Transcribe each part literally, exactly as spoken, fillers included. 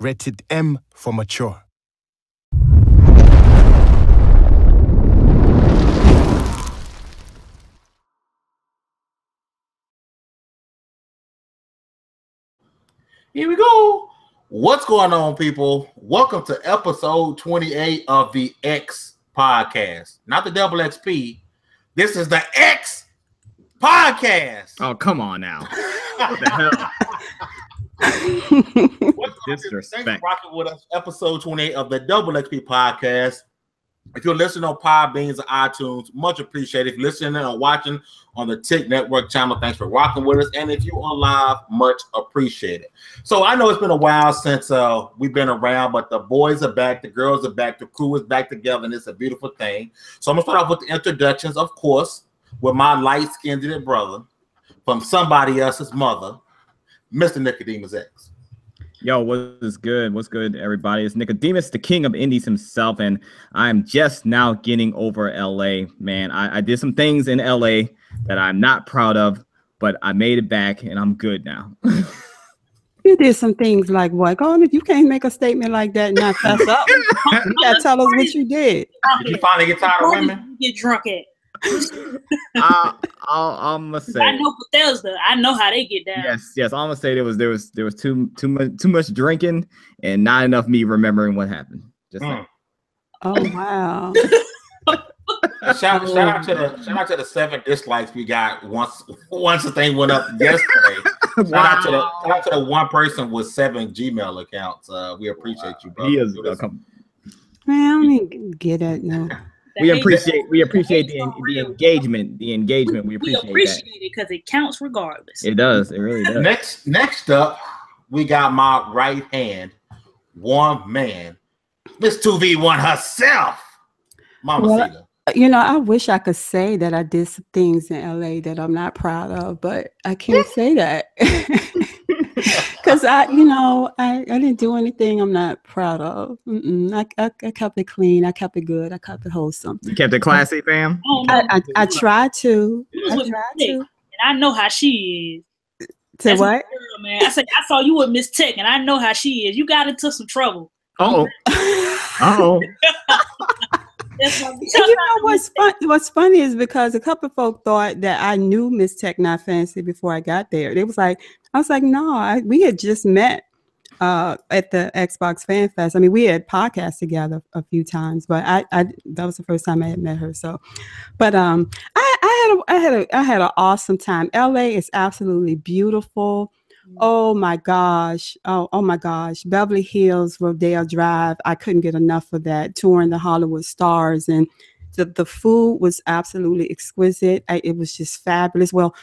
Rated M for mature. Here we go. What's going on, people? Welcome to episode twenty-eight of the X podcast. Not the double X P. This is the X podcast. Oh, come on now. What the hell? What's up? Thanks for rocking with us. Episode twenty-eight of the Double X P Podcast. If you're listening on Podbeans or iTunes, much appreciated. If you're listening or watching on the Tick Network channel, thanks for rocking with us. And if you are live, much appreciated. So I know it's been a while since uh, we've been around, but the boys are back, the girls are back, the crew is back together, and it's a beautiful thing. So I'm going to start off with the introductions, of course, with my light-skinned little brother from somebody else's mother, Mister Nicodemus X. Yo, what is good? What's good, everybody? It's Nicodemus, the king of indies himself, and I'm just now getting over L A. Man, I, I did some things in L A that I'm not proud of, but I made it back, and I'm good now. You did some things like what? Go on, if you can't make a statement like that and not fess up, you gotta tell us what you did. Did you finally get tired of women? You get drunk at. I, I'll, I'm gonna say I know Bethesda. I know how they get down. Yes, yes. I'm gonna say there was there was there was too too much too much drinking and not enough me remembering what happened. Just mm. like. Oh wow! shout, shout out to the shout out to the seven dislikes we got once once the thing went up yesterday. Wow. Shout out to the shout out to the one person with seven Gmail accounts. Uh, we appreciate wow. you, brother. He is welcome. Man, I don't even get it now. We appreciate we appreciate the, the engagement. The engagement we appreciate. We appreciate it because it counts regardless. It does. It really does. Next, next up, we got my right hand, one man, Miss two V one herself, Mama Cena. You know, I wish I could say that I did some things in L A that I'm not proud of, but I can't say that because I, you know, I, I didn't do anything I'm not proud of. Mm-mm. I, I, I kept it clean. I kept it good. I kept it wholesome. You kept it classy, fam? I, I, I tried to. I tried to. And I know how she is. To That's what? Girl, man. I said, I saw you with Miss Tech, and I know how she is. You got into some trouble. Uh-oh. Uh-oh. You know what's fun, what's funny is because a couple of folk thought that I knew Miss Tech Not Fancy before I got there. They was like, I was like, no, I, we had just met uh, at the Xbox Fan Fest. I mean, we had podcasts together a few times, but I, I that was the first time I had met her. So, but um, I, I had a, I had a, I had an awesome time. L A is absolutely beautiful. Oh my gosh. Oh, oh my gosh. Beverly Hills, Rodeo Drive. I couldn't get enough of that. Touring the Hollywood stars, and the, the food was absolutely exquisite. I, it was just fabulous. Well,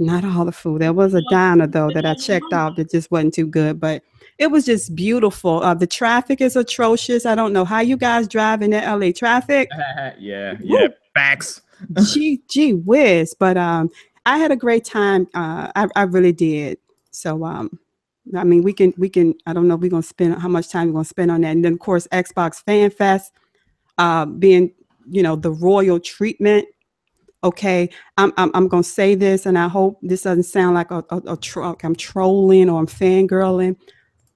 not all the food. There was a diner though that I checked out that just wasn't too good, but it was just beautiful. Uh, the traffic is atrocious. I don't know how you guys drive in that L A traffic. yeah. Yeah. Woo. Facts. gee, gee whiz. But um, I had a great time. Uh, I, I really did. So, um, I mean, we can, we can, I don't know if we're going to spend, how much time we're going to spend on that. And then, of course, Xbox Fan Fest uh, being, you know, the royal treatment. Okay, I'm, I'm, I'm going to say this, and I hope this doesn't sound like a, a, a tro I'm trolling or I'm fangirling,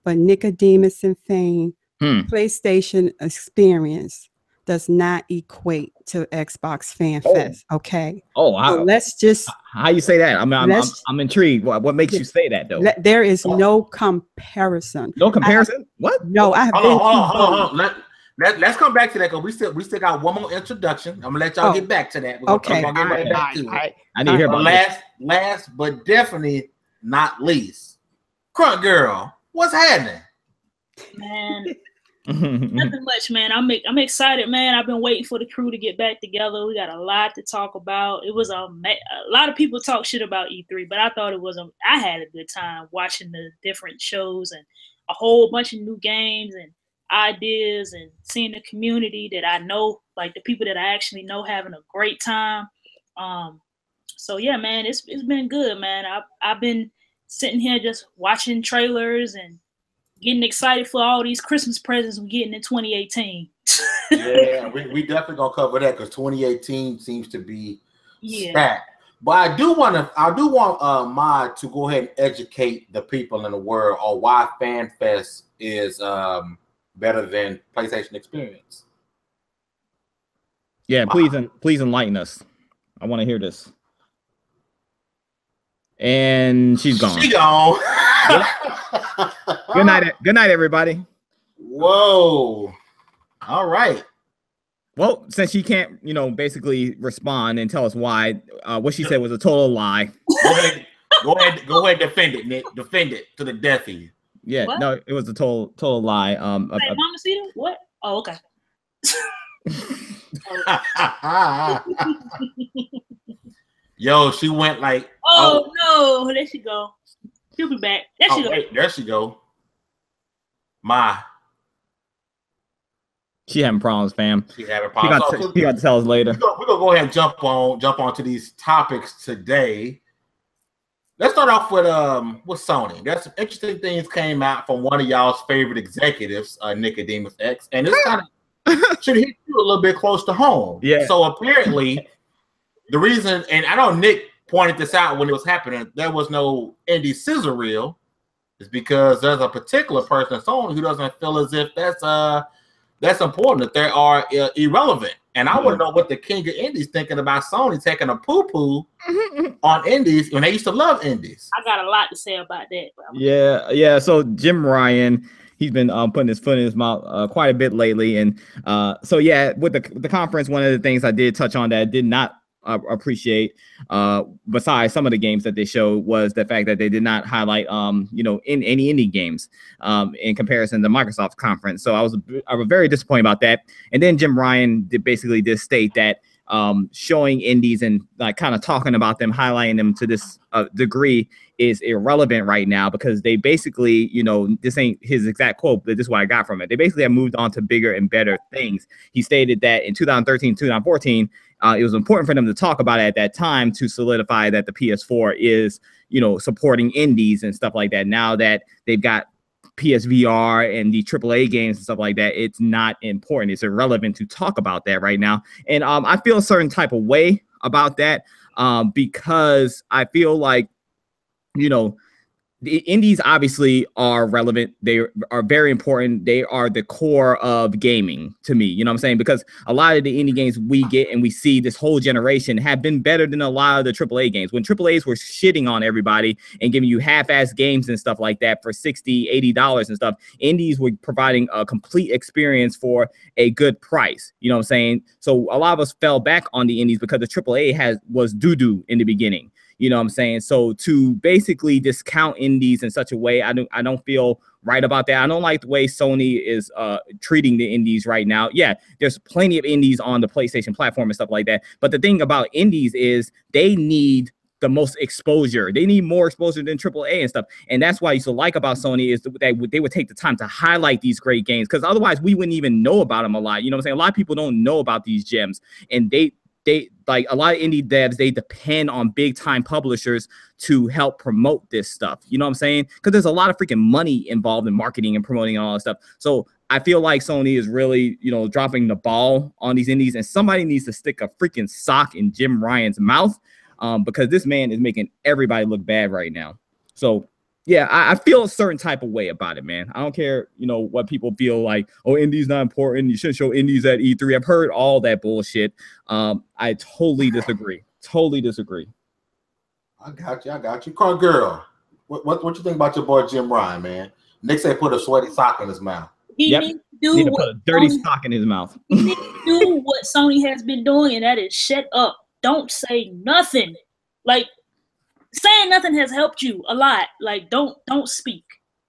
but Nicodemus and fame, hmm. PlayStation Experience does not equate to Xbox Fan oh. Fest, okay? Oh, I, so let's just... How you say that? I'm, I'm, I'm, I'm intrigued. What, what makes you say that, though? Let, there is oh. no comparison. No comparison? I, what? No, I have hold been... On, hold on, hold on. Let, let, let's come back to that, because we still, we still got one more introduction. I'm going to let y'all oh. get back to that. We're okay. Gonna, gonna right, right, back right, to right. I need to hear about last, this. Last, but definitely not least, Crunk Girl, what's happening? Man... Nothing much, man. I'm I'm excited, man. I've been waiting for the crew to get back together. We got a lot to talk about. It was a, a lot of people talk shit about E three, but I thought it was a, I had a good time watching the different shows and a whole bunch of new games and ideas and seeing the community that I know, like the people that I actually know, having a great time. Um, so yeah, man, it's it's been good, man. I I've been sitting here just watching trailers and getting excited for all these Christmas presents we're getting in twenty eighteen. Yeah, we, we definitely gonna cover that because twenty eighteen seems to be yeah. stacked. But I do want to, I do want uh, Mod to go ahead and educate the people in the world on why FanFest is um, better than PlayStation Experience. Yeah, please, wow. please enlighten us. I want to hear this. And she's gone. She gone. Yep. Good night. Good night, everybody. Whoa. All right. Well, since she can't, you know, basically respond and tell us why, uh, what she said was a total lie. Go ahead. Go ahead. Go ahead. Defend it, Nick. Defend it to the death of you. Yeah. What? No, it was a total, total lie. Um. Wait, uh, Mama Cedar? What? Oh, okay. Yo, she went like. Oh, oh no! There she go. She'll be back. There she oh, go. Wait, there she go. My. She having problems, fam. She having problems. You got, got to tell us later. We're gonna, we're gonna go ahead and jump on, jump on to these topics today. Let's start off with um with Sony. There's some interesting things came out from one of y'all's favorite executives, uh, Nicodemus X, and it's kind of should hit you a little bit close to home. Yeah. So apparently, the reason, and I know Nick pointed this out when it was happening, there was no indie scissor reel, is because there's a particular person at Sony who doesn't feel as if that's uh that's important, that they are uh, irrelevant. And I mm-hmm. want to know what the king of indies thinking about Sony taking a poo-poo mm-hmm. on indies when they used to love indies. I got a lot to say about that. Yeah, yeah. So Jim Ryan, he's been um, putting his foot in his mouth uh, quite a bit lately. And uh, so, yeah, with the, the conference, one of the things I did touch on that I did not uh, appreciate, uh, besides some of the games that they showed, was the fact that they did not highlight, um, you know, in any indie games um, in comparison to Microsoft's conference. So I was I was very disappointed about that. And then Jim Ryan did basically just state that um, showing indies and like kind of talking about them, highlighting them to this uh, degree is irrelevant right now, because they basically, you know, this ain't his exact quote, but this is what I got from it. They basically have moved on to bigger and better things. He stated that in two thousand thirteen, two thousand fourteen, Uh, it was important for them to talk about it at that time to solidify that the P S four is, you know, supporting indies and stuff like that. Now that they've got P S V R and the triple A games and stuff like that, it's not important. It's irrelevant to talk about that right now. And um, I feel a certain type of way about that um, because I feel like, you know, the indies obviously are relevant. They are very important. They are the core of gaming to me. You know what I'm saying? Because a lot of the indie games we get and we see this whole generation have been better than a lot of the triple A games. When triple A's were shitting on everybody and giving you half-assed games and stuff like that for sixty dollars, eighty dollars and stuff, indies were providing a complete experience for a good price. You know what I'm saying? So a lot of us fell back on the indies because the triple A has, was doo-doo in the beginning. You know what I'm saying? So to basically discount indies in such a way, I don't I don't feel right about that. I don't like the way Sony is uh, treating the indies right now. Yeah, there's plenty of indies on the PlayStation platform and stuff like that. But the thing about indies is they need the most exposure. They need more exposure than triple A and stuff. And that's why I used to like about Sony is that they would take the time to highlight these great games, because otherwise we wouldn't even know about them a lot. You know what I'm saying? A lot of people don't know about these gems, and they They like a lot of indie devs, they depend on big time publishers to help promote this stuff. You know what I'm saying? Because there's a lot of freaking money involved in marketing and promoting and all that stuff. So I feel like Sony is really, you know, dropping the ball on these indies, and somebody needs to stick a freaking sock in Jim Ryan's mouth um, because this man is making everybody look bad right now. So yeah, I, I feel a certain type of way about it, man. I don't care, you know, what people feel like, oh, indies not important. You shouldn't show indies at E three. I've heard all that bullshit. Um, I totally disagree. Totally disagree. I got you. I got you. Car girl, what, what what you think about your boy Jim Ryan, man? Nick said put a sweaty sock in his mouth. He yep. needs to do need to put a dirty Sony, sock in his mouth. He needs to do what Sony has been doing, and that is shut up. Don't say nothing. Like, saying nothing has helped you a lot. Like, don't don't speak.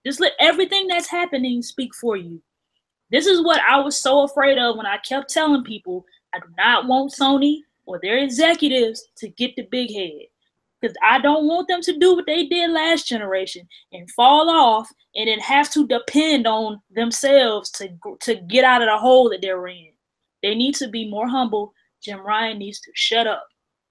Just let everything that's happening speak for you. This is what I was so afraid of when I kept telling people I do not want Sony or their executives to get the big head, because I don't want them to do what they did last generation and fall off and then have to depend on themselves to, to get out of the hole that they're in. They need to be more humble. Jim Ryan needs to shut up.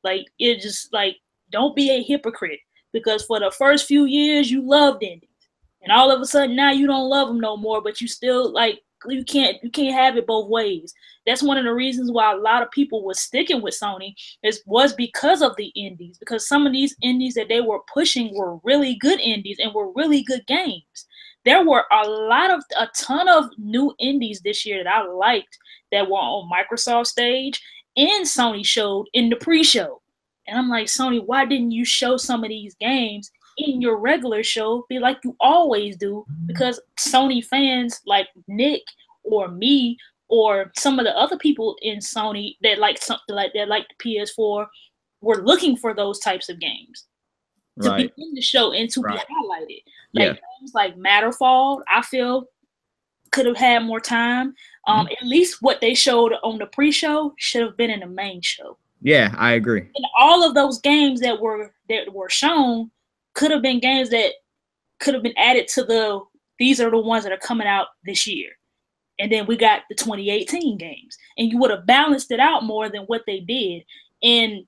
Like, it just, like, don't be a hypocrite, because for the first few years you loved indies, and all of a sudden now you don't love them no more. But you still like you can't you can't have it both ways. That's one of the reasons why a lot of people were sticking with Sony is was because of the indies, because some of these indies that they were pushing were really good indies and were really good games. there were a lot of, a ton of new indies this year that I liked that were on Microsoft stage and Sony showed in the pre-show. And I'm like, Sony, why didn't you show some of these games in your regular show, be like you always do? Because Sony fans like Nick or me or some of the other people in Sony that like something like that, like the P S four, were looking for those types of games to right. be in the show and to right. be highlighted. Like yeah. games like Matterfall, I feel could have had more time. Um, mm-hmm. At least what they showed on the pre-show should have been in the main show. Yeah, I agree. And all of those games that were that were shown could have been games that could have been added to the, these are the ones that are coming out this year. And then we got the twenty eighteen games. And you would have balanced it out more than what they did. And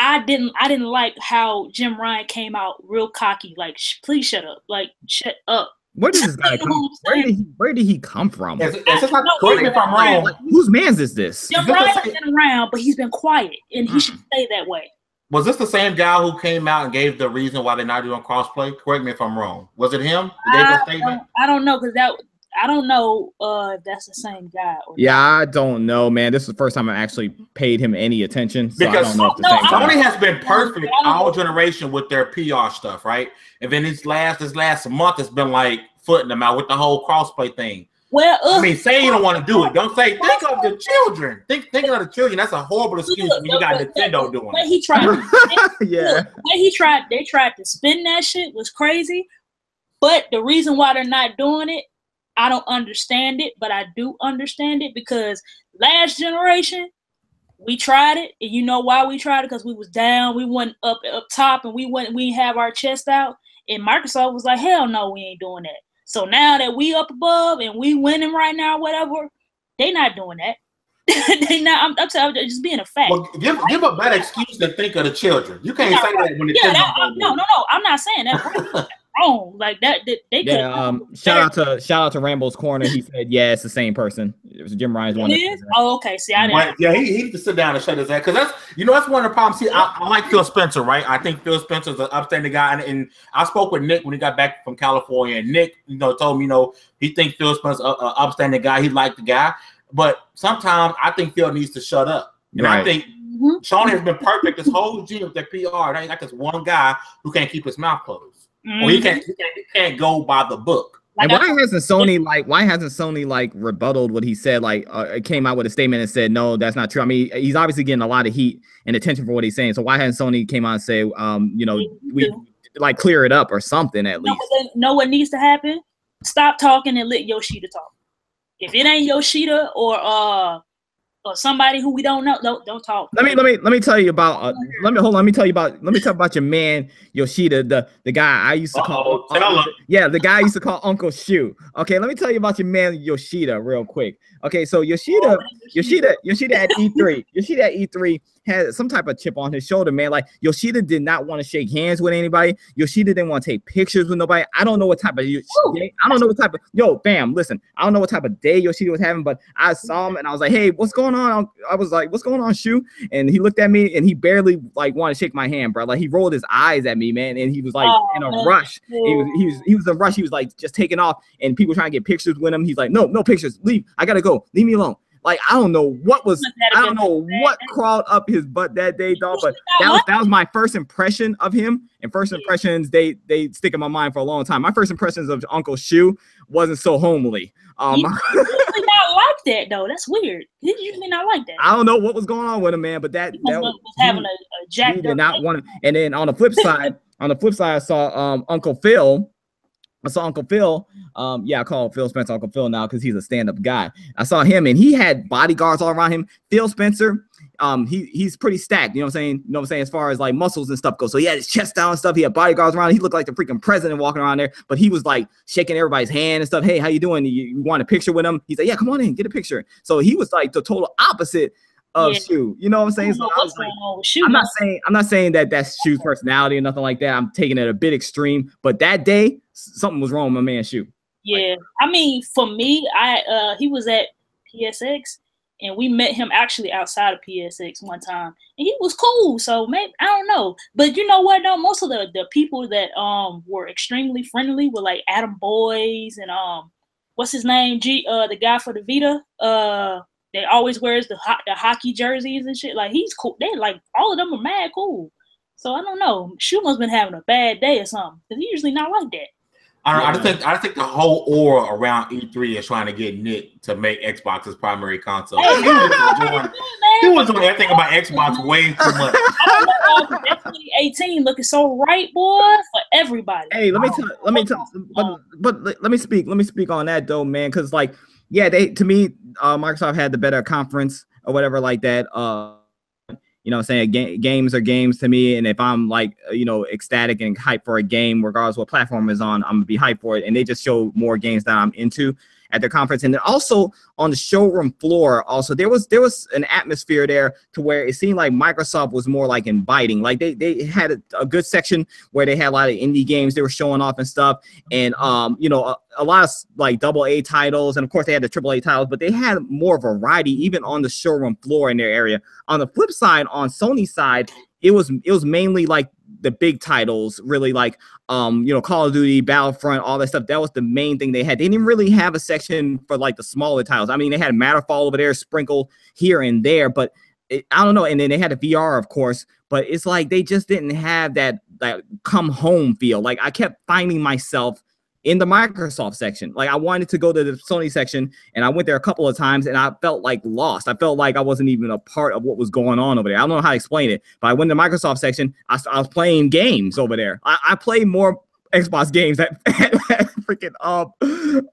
I didn't I didn't like how Jim Ryan came out real cocky. Like, sh- please shut up. Like, shut up. Where did this guy come from? Where did he, where did he come from? It's, it's just like, no, correct me if I'm wrong. Like, whose man's is this? Jim Ryan's been around, but he's been quiet. And he mm. should stay that way. Was this the same guy who came out and gave the reason why they're not doing crossplay? Correct me if I'm wrong. Was it him? Gave I, the don't, I don't know because that I don't know uh, if that's the same guy. Or yeah, not. I don't know, man. This is the first time I actually paid him any attention. So because I don't know if the no, same Sony guy. Has been perfect all generation with their P R stuff, right? And then this last this last month has been like footing them out with the whole crossplay thing. Well, uh, I mean, say you don't want to do it. Don't say think of the children. Think think of the children. That's a horrible excuse when you got Nintendo doing it. He tried, yeah. What he tried, they tried to spin that shit was crazy. But the reason why they're not doing it, I don't understand it, but I do understand it because last generation we tried it, and you know why we tried it? Because we was down, we went up up top, and we went we have our chest out, and Microsoft was like, hell no, we ain't doing that. So now that we up above and we winning right now, whatever, they not doing that. they not. I'm, I'm, I'm just being a fact. Well, give give a bad excuse to think of the children. You can't say right. that when the yeah, that, I, no, no, no. I'm not saying that. Wrong. Like that. They, they yeah. Could um. Shout better. out to shout out to Rambo's Corner. He said, "Yeah, it's the same person." It was Jim Ryan's one. It is. Oh, okay. See, I didn't. Right. Yeah, he he needs to sit down and shut his ass because that's you know that's one of the problems. See, I, I like Phil Spencer, right? I think Phil Spencer's an upstanding guy, and, and I spoke with Nick when he got back from California, and Nick, you know, told me, you know, he thinks Phil Spencer's an upstanding guy. He liked the guy, but sometimes I think Phil needs to shut up, and right. I think. Mm-hmm. Sony has been perfect this whole year with their P R. They got this one guy who can't keep his mouth closed. Mm-hmm. Well, he can't, he can't, he can't go by the book. And why hasn't Sony like? Why hasn't Sony like rebutted what he said? Like, uh, came out with a statement and said, "No, that's not true." I mean, he's obviously getting a lot of heat and attention for what he's saying. So why hasn't Sony came out and say, um, you know, we like clear it up or something at least? You know what needs to happen? Stop talking and let Yoshida talk. If it ain't Yoshida or uh. Or somebody who we don't know, don't, don't talk. Let me let me let me tell you about. Uh, let me hold on. Let me tell you about. Let me talk about your man Yoshida, the the guy I used to call. Uh-oh, tell him. Yeah, the guy I used to call Uncle Shu. Okay, let me tell you about your man Yoshida real quick. Okay, so Yoshida, oh, Yoshida, Yoshida at E three, Yoshida at E three had some type of chip on his shoulder, man. Like Yoshida did not want to shake hands with anybody. Yoshida didn't want to take pictures with nobody. I don't know what type of Yoshida, I don't know what type of yo, fam. Listen, I don't know what type of day Yoshida was having, but I saw him and I was like, hey, what's going on? I was like, what's going on, Shu? And he looked at me and he barely like wanted to shake my hand, bro. Like he rolled his eyes at me, man, and he was like oh, in a man. rush. He was he was he was in a rush. He was like just taking off, and people trying to get pictures with him. He's like, no, no pictures. Leave. I gotta go. Leave me alone. Like, I don't know what was, I don't know what crawled up his butt that day, dog, but that was, that was my first impression of him. And first impressions, they they stick in my mind for a long time. My first impressions of Uncle Shu wasn't so homely. Um, He's usually not like that, though. That's weird. He's usually not like that. I don't know what was going on with him, man, but that, that was, was having he, a, a jacked he did not want to, and then on the flip side, on the flip side, I saw um, Uncle Phil. I saw Uncle Phil. Um, yeah, I call Phil Spencer Uncle Phil now because he's a stand-up guy. I saw him, and he had bodyguards all around him. Phil Spencer, um, he he's pretty stacked. You know what I'm saying? You know what I'm saying? As far as like muscles and stuff go, so he had his chest down and stuff. He had bodyguards around. He looked like the freaking president walking around there. But he was like shaking everybody's hand and stuff. Hey, how you doing? You, you want a picture with him? He's like, yeah, come on in, get a picture. So he was like the total opposite. Of yeah. Shu, you know what I'm saying? So I was like, Shu, I'm not saying I'm not saying that that's Shu's personality or nothing like that. I'm taking it a bit extreme, but that day something was wrong with my man Shu. Yeah, like, I mean, for me, I uh, he was at P S X and we met him actually outside of P S X one time, and he was cool. So maybe, I don't know, but you know what? No, most of the, the people that um were extremely friendly were like Adam Boys and um what's his name? G uh the guy for the Vita. Uh, they always wears the ho- the hockey jerseys and shit. Like he's cool. They like all of them are mad cool. So I don't know. Shu must been having a bad day or something, because he's usually not like that. I, I think I think the whole aura around E three is trying to get Nick to make Xbox his primary console. Hey, he was enjoying, he was doing everything about Xbox way too much. I don't know, twenty eighteen looking so right, boy, for everybody. Hey, let me tell, let me tell, but, but let me speak, let me speak on that though, man, because like, yeah, they to me, uh, Microsoft had the better conference or whatever like that. Uh, you know what I'm saying? Ga- games are games to me. And if I'm like, you know, ecstatic and hyped for a game, regardless what platform is on, I'm going to be hyped for it. And they just show more games that I'm into at their conference. And then also on the showroom floor, also there was there was an atmosphere there to where it seemed like Microsoft was more like inviting. Like they they had a, a good section where they had a lot of indie games they were showing off and stuff. And, um, you know, a, a lot of like double A titles. And of course they had the triple A titles, but they had more variety even on the showroom floor in their area. On the flip side, on Sony's side, it was it was mainly like the big titles, really, like um, you know, Call of Duty, Battlefront, all that stuff. That was the main thing they had. They didn't really have a section for like the smaller titles. I mean, they had Matterfall over there, sprinkled here and there, but it, I don't know. And then they had a V R, of course, but it's like they just didn't have that that come home feel. Like I kept finding myself in the Microsoft section. Like I wanted to go to the Sony section, and I went there a couple of times, and I felt like lost. I felt like I wasn't even a part of what was going on over there. I don't know how to explain it, but I went to the Microsoft section. I, I was playing games over there. I, I played more Xbox games at, at, at freaking uh,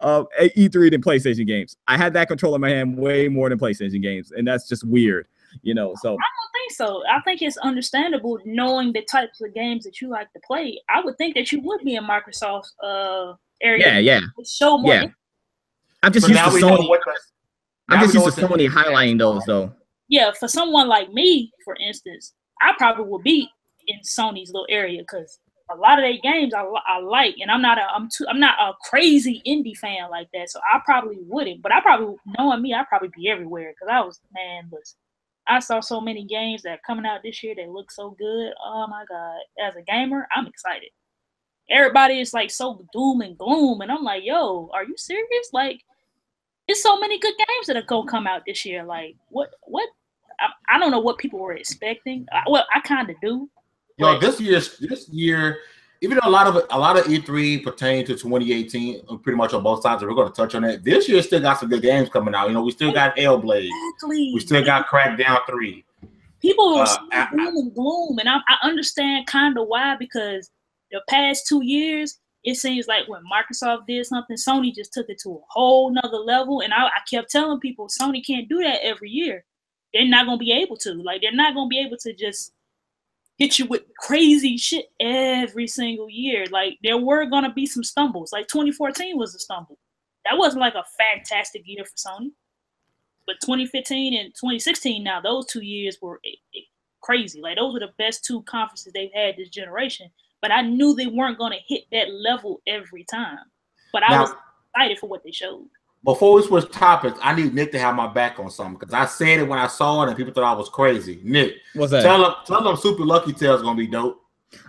uh, at E three than PlayStation games. I had that controller in my hand way more than PlayStation games, and that's just weird, you know. So I don't think so. I think it's understandable knowing the types of games that you like to play. I would think that you would be in Microsoft's uh, area. Yeah, yeah. So much. Yeah. I'm just so used to Sony. What, I'm just used to Sony highlighting those though. Yeah, for someone like me, for instance, I probably would be in Sony's little area because a lot of their games I, I like, and I'm not a I'm too I'm not a crazy indie fan like that, so I probably wouldn't. But I probably, knowing me, I'd probably be everywhere because I was man, listen. I saw so many games that are coming out this year that look so good. Oh my God. As a gamer, I'm excited. Everybody is like so doom and gloom. And I'm like, yo, are you serious? Like, it's so many good games that are going to come out this year. Like, what, what? I, I don't know what people were expecting. I, well, I kind of do. Yo, like, this year, this year, even though a lot of, a lot of E three pertained to twenty eighteen, pretty much on both sides, and we're going to touch on that. This year still got some good games coming out. You know, we still got Hellblade. Exactly. We still got Crackdown three. People are uh, gloom and gloom, and I, I understand kind of why, because the past two years, it seems like when Microsoft did something, Sony just took it to a whole nother level, and I, I kept telling people, Sony can't do that every year. They're not going to be able to. Like, they're not going to be able to just hit you with crazy shit every single year. Like, there were gonna be some stumbles. Like twenty fourteen was a stumble. That wasn't like a fantastic year for Sony. But twenty fifteen and twenty sixteen, now those two years were crazy. Like, those were the best two conferences they've had this generation. But I knew they weren't gonna hit that level every time. But I now, was excited for what they showed. Before we switch topics, I need Nick to have my back on something, because I said it when I saw it and people thought I was crazy. Nick, what's that? Tell them, tell them Super Lucky's Tale is gonna be dope.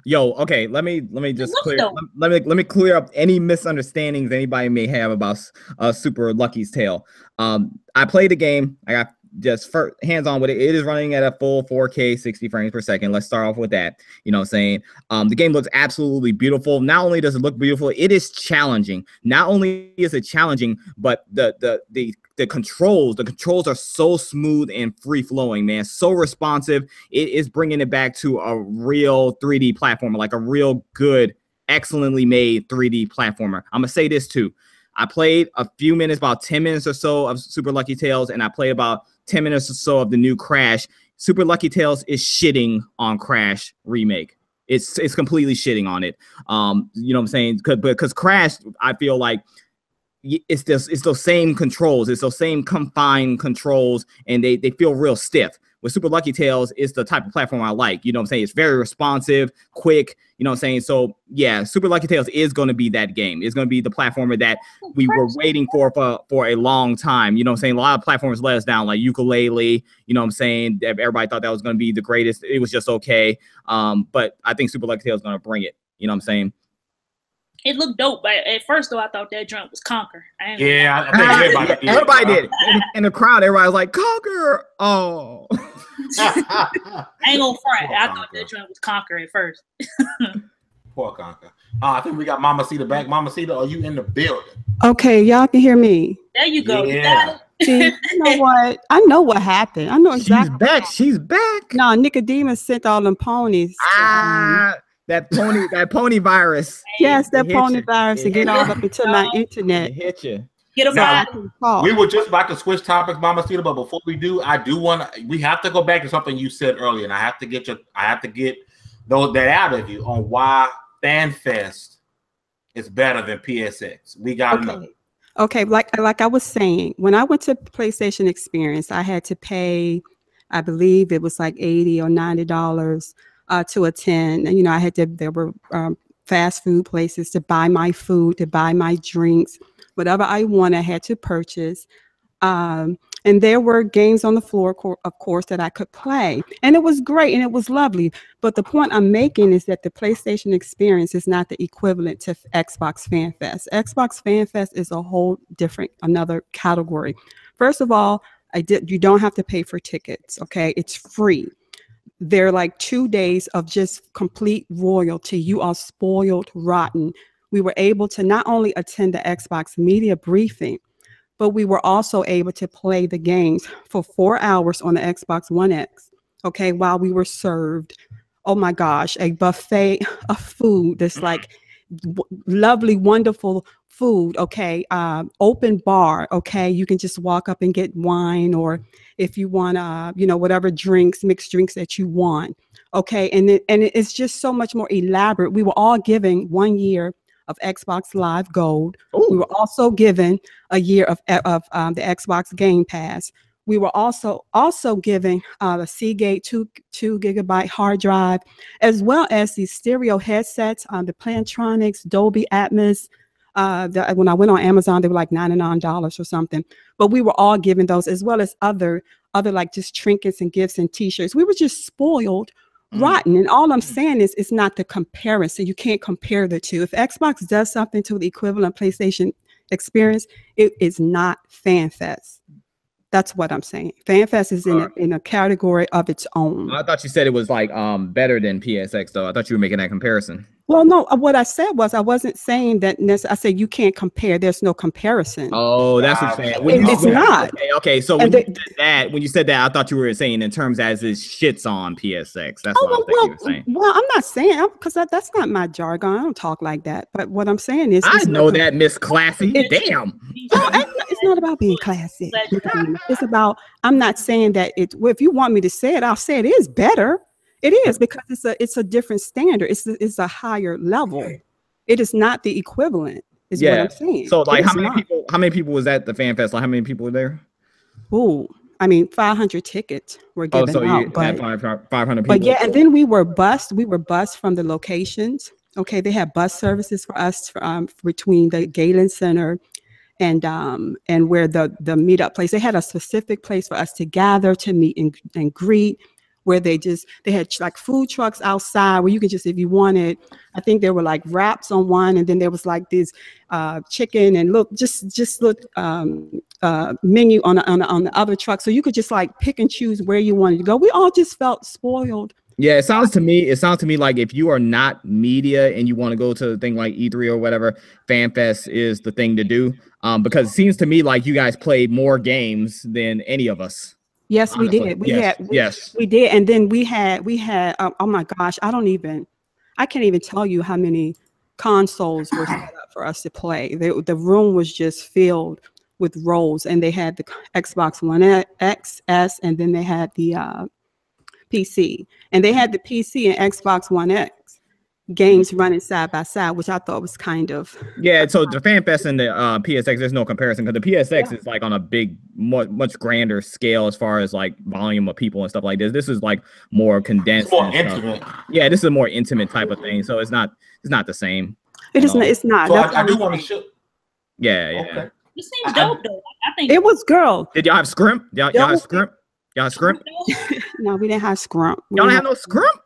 Yo, okay, let me let me just clear dope. let me let me clear up any misunderstandings anybody may have about uh, Super Lucky's Tale. Um, I played the game. I got just first, hands on with it. It is running at a full four K, sixty frames per second. Let's start off with that. You know what I'm saying? Um, the game looks absolutely beautiful. Not only does it look beautiful, it is challenging. Not only is it challenging, but the the the the controls, the controls are so smooth and free flowing, man. So responsive. It is bringing it back to a real three D platformer, like a real good, excellently made three D platformer. I'm gonna say this too. I played a few minutes, about ten minutes or so of Super Lucky's Tale, and I played about ten minutes or so of the new Crash. Super Lucky's Tale is shitting on Crash Remake. It's it's completely shitting on it. Um, you know what I'm saying? Because Crash, I feel like it's this, it's those same controls. It's those same confined controls, and they, they feel real stiff. with Super Lucky Tales, it's the type of platform I like. You know what I'm saying? It's very responsive, quick. You know what I'm saying? So, yeah, Super Lucky Tales is going to be that game. It's going to be the platformer that we were waiting for, for for a long time. You know what I'm saying? A lot of platformers let us down, like Yooka-Laylee. You know what I'm saying? Everybody thought that was going to be the greatest. It was just okay. Um, but I think Super Lucky Tales is going to bring it. You know what I'm saying? It looked dope, but at first though I thought that jump was Conker. I ain't yeah, I think everybody did. Everybody did. In, in the crowd, everybody was like, Conker. Oh. I ain't gonna front. I thought that jump was Conker at first. Poor Conker. Uh, I think we got Mama Cita back. Mama Cita, are you in the building? Okay, y'all can hear me. There you go. Yeah. You See, you know what? I know what happened. I know exactly. She's back. She's back. No, Nicodemus sent all them ponies. Ah. To, um, That pony, that pony virus. Yes, that pony you. virus to get all up into no. my internet. It hit you. Get a now, we were just about to switch topics, Mama Cita, but before we do, I do want to. We have to go back to something you said earlier, and I have to get your, I have to get those that out of you on why FanFest is better than P S X. We got to okay. know. Okay, like like I was saying, when I went to PlayStation Experience, I had to pay, I believe it was like eighty or ninety dollars. Uh, to attend, you know, I had to, there were um, fast food places to buy my food, to buy my drinks, whatever I wanted, I had to purchase. Um, and there were games on the floor, co of course, that I could play. And it was great and it was lovely. But the point I'm making is that the PlayStation Experience is not the equivalent to Xbox Fan Fest. Xbox Fan Fest is a whole different, another category. First of all, I did, you don't have to pay for tickets, okay? It's free. They're like two days of just complete royalty. You are spoiled rotten. We were able to not only attend the Xbox media briefing, but we were also able to play the games for four hours on the Xbox One X, okay, while we were served, oh my gosh, a buffet of food that's like lovely, wonderful food, okay, uh, open bar, okay, you can just walk up and get wine, or if you want, uh, you know, whatever drinks, mixed drinks that you want, okay, and it, and it's just so much more elaborate. We were all given one year of Xbox Live Gold. Ooh. We were also given a year of, of um, the Xbox Game Pass. We were also also given uh, a Seagate two two gigabyte hard drive, as well as these stereo headsets, um, the Plantronics, Dolby Atmos. Uh, the, when I went on Amazon, they were like ninety-nine dollars or something. But we were all given those, as well as other other like just trinkets and gifts and T-shirts. We were just spoiled, mm-hmm. rotten. And all I'm saying is, it's not the comparison. You can't compare the two. If Xbox does something to the equivalent PlayStation Experience, it is not FanFest. That's what I'm saying. FanFest is in a, in a category of its own. I thought you said it was like um, better than P S X, though. I thought you were making that comparison. Well, no, what I said was I wasn't saying that. I said you can't compare. There's no comparison. Oh, that's wow. what I'm saying. It, it's okay. not. Okay, okay. so when, they, you said that, when you said that, I thought you were saying in terms as it shits on P S X. That's oh, what I was well, you were saying. Well, I'm not saying, because that, that's not my jargon. I don't talk like that. But what I'm saying is. I know that, Miss Classy. It, Damn. Oh, it's not about being classy. It's about, I'm not saying that it, well, if you want me to say it, I'll say it is better. It is, because it's a, it's a different standard. It's a, it's a higher level. It is not the equivalent, is yeah. what I'm saying. So like how many not. people, how many people was at the Fan Fest? Like how many people were there? Ooh, I mean, five hundred tickets were given oh, so out. But, five hundred people. But yeah, and then we were bused. We were bused from the locations. Okay, they had bus services for us for, um, between the Galen Center and um and where the the meetup place. They had a specific place for us to gather, to meet and, and greet, where they just they had like food trucks outside where you could just, if you wanted, I think there were like wraps on one, and then there was like this uh chicken and look just just look um uh menu on the, on the, on the other truck, so you could just like pick and choose where you wanted to go. We all just felt spoiled. Yeah, it sounds to me, it sounds to me like if you are not media and you want to go to a thing like E three or whatever, FanFest is the thing to do. Um, because it seems to me like you guys played more games than any of us. Yes, honestly. we did. We yes. had we, yes, we did. And then we had we had um, oh my gosh, I don't even I can't even tell you how many consoles were set up for us to play. They, the room was just filled with roles, and they had the Xbox One X, S, and then they had the uh P C, and they had the P C and Xbox One X, games running side by side, which I thought was kind of... Yeah, so the Fan Fest and the uh, P S X, there's no comparison, because the P S X yeah. is like on a big, more, much grander scale as far as like volume of people and stuff like this. This is like more condensed. It's more intimate. Stuff. Yeah, this is a more intimate type of thing, so it's not it's not the same. It is not, it's not. So I, I do want to show... Yeah, yeah. Okay. It seems dope, though. I think it was girl. Did y'all have scrimp? Y'all have scrimp? Y'all have scrimp? No, we didn't have scrimp. Y'all didn't have no scrimp?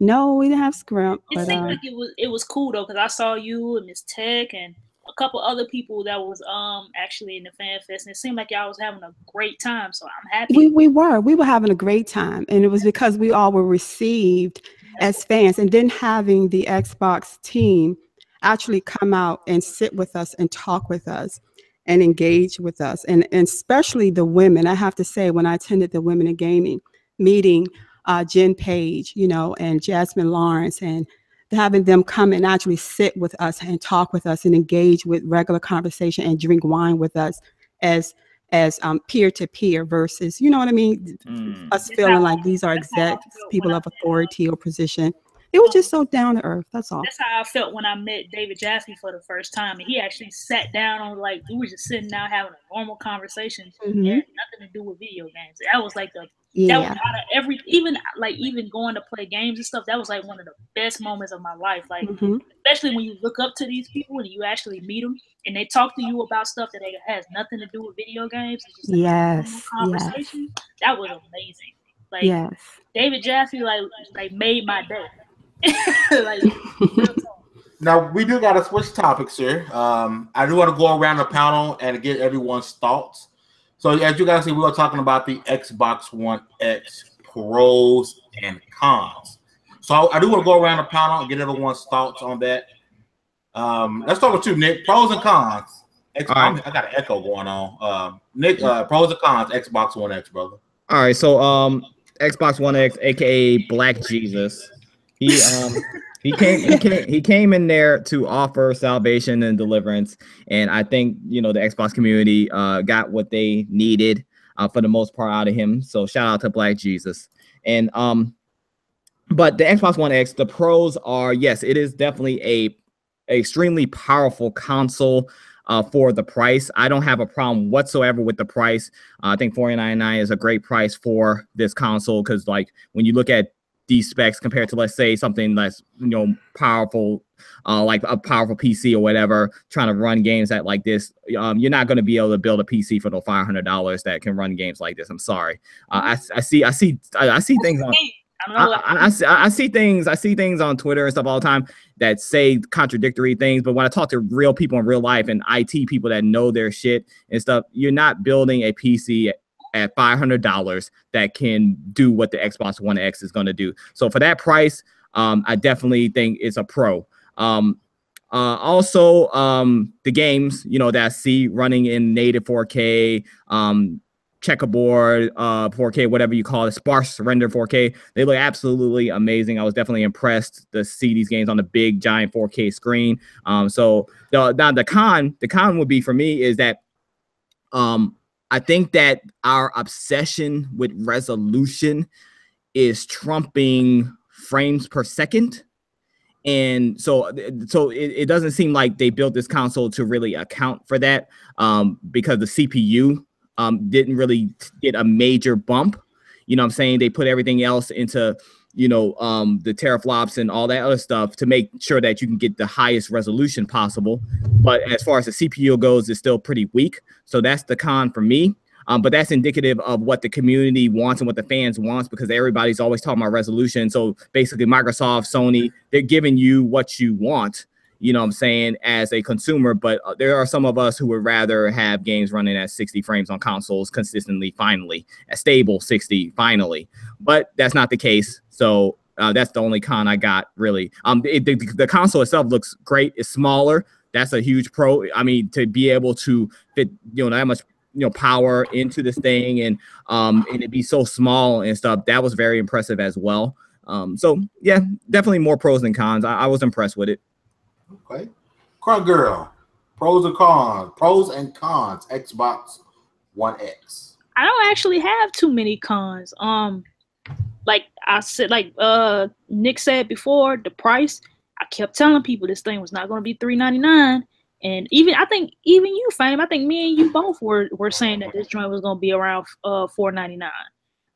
No, we didn't have scrimp. It but, seemed uh, like it was it was cool though, because I saw you and Miss Tech and a couple other people that was um actually in the Fan Fest, and it seemed like y'all was having a great time. So I'm happy. We we were we were having a great time, and it was because we all were received as fans, and then having the Xbox team actually come out and sit with us and talk with us and engage with us, and, and especially the women. I have to say, when I attended the Women in Gaming meeting, Uh, Jen Page, you know, and Jasmine Lawrence, and having them come and actually sit with us and talk with us and engage with regular conversation and drink wine with us as as um, peer-to-peer versus, you know what I mean, mm. us it's feeling like these are exec people of authority or position. It was just so down to earth. That's all. That's how I felt when I met David Jaffe for the first time, and he actually sat down on like we were just sitting down having a normal conversation. Mm-hmm. It had nothing to do with video games. That was like the yeah. that was out of every even like even going to play games and stuff. That was like one of the best moments of my life. Like mm-hmm. especially when you look up to these people and you actually meet them and they talk to you about stuff that has nothing to do with video games. It's just like yes, a normal conversation. Yes. That was amazing. Like yes. David Jaffe like like made my day. Like, now we do got to switch topics here. Um, I do want to go around the panel and get everyone's thoughts. So as you guys see, we are talking about the Xbox One X pros and cons. So I do want to go around the panel and get everyone's thoughts on that. Um, let's talk with you, Nick. Pros and cons. X right. I got an echo going on. Um, Nick, uh, pros and cons. Xbox One X, brother. All right. So um, Xbox One X, aka Black Jesus. He um he came he came he came in there to offer salvation and deliverance, and I think you know the Xbox community uh got what they needed uh, for the most part out of him. So shout out to Black Jesus. And um, but the Xbox One X, the pros are yes, it is definitely a, a extremely powerful console. Uh, for the price, I don't have a problem whatsoever with the price. Uh, I think forty-nine ninety-nine is a great price for this console because like when you look at these specs compared to, let's say, something less, you know, powerful, uh, like a powerful P C or whatever, trying to run games at like this, um, you're not going to be able to build a P C for the five hundred dollars that can run games like this. I'm sorry. Uh, I, I see, I see, I, I see things on, I, I, I, see, I see things, I see things on Twitter and stuff all the time that say contradictory things. But when I talk to real people in real life and I T people that know their shit and stuff, you're not building a P C at five hundred dollars that can do what the Xbox One X is going to do. So for that price, um, I definitely think it's a pro. Um, uh, also, um, the games, you know, that I see running in native four K, um, checkerboard uh, four K, whatever you call it, sparse render four K, they look absolutely amazing. I was definitely impressed to see these games on the big, giant four K screen. Um, so the, now the con, the con would be for me is that um, I think that our obsession with resolution is trumping frames per second. And so, so it, it doesn't seem like they built this console to really account for that um, because the C P U um, didn't really get a major bump. You know what I'm saying? They put everything else into, you know, um, the teraflops and all that other stuff to make sure that you can get the highest resolution possible. But as far as the C P U goes, it's still pretty weak. So that's the con for me. Um, but that's indicative of what the community wants and what the fans wants, because everybody's always talking about resolution. So basically Microsoft, Sony, they're giving you what you want, you know what I'm saying, as a consumer. But uh, there are some of us who would rather have games running at sixty frames on consoles consistently, finally, at stable sixty, finally. But that's not the case. So uh, that's the only con I got, really. Um, it, the, the console itself looks great. It's smaller. That's a huge pro. I mean, to be able to fit, you know, that much, you know, power into this thing and um, and it'd be so small and stuff. That was very impressive as well. Um, so yeah, definitely more pros than cons. I, I was impressed with it. Okay, Conker, pros and cons, pros and cons. Xbox One X. I don't actually have too many cons. Um, like I said, like uh Nick said before, the price. I kept telling people this thing was not going to be three ninety-nine, and even I think even you, Fame, I think me and you both were were saying that this joint was going to be around uh four ninety-nine.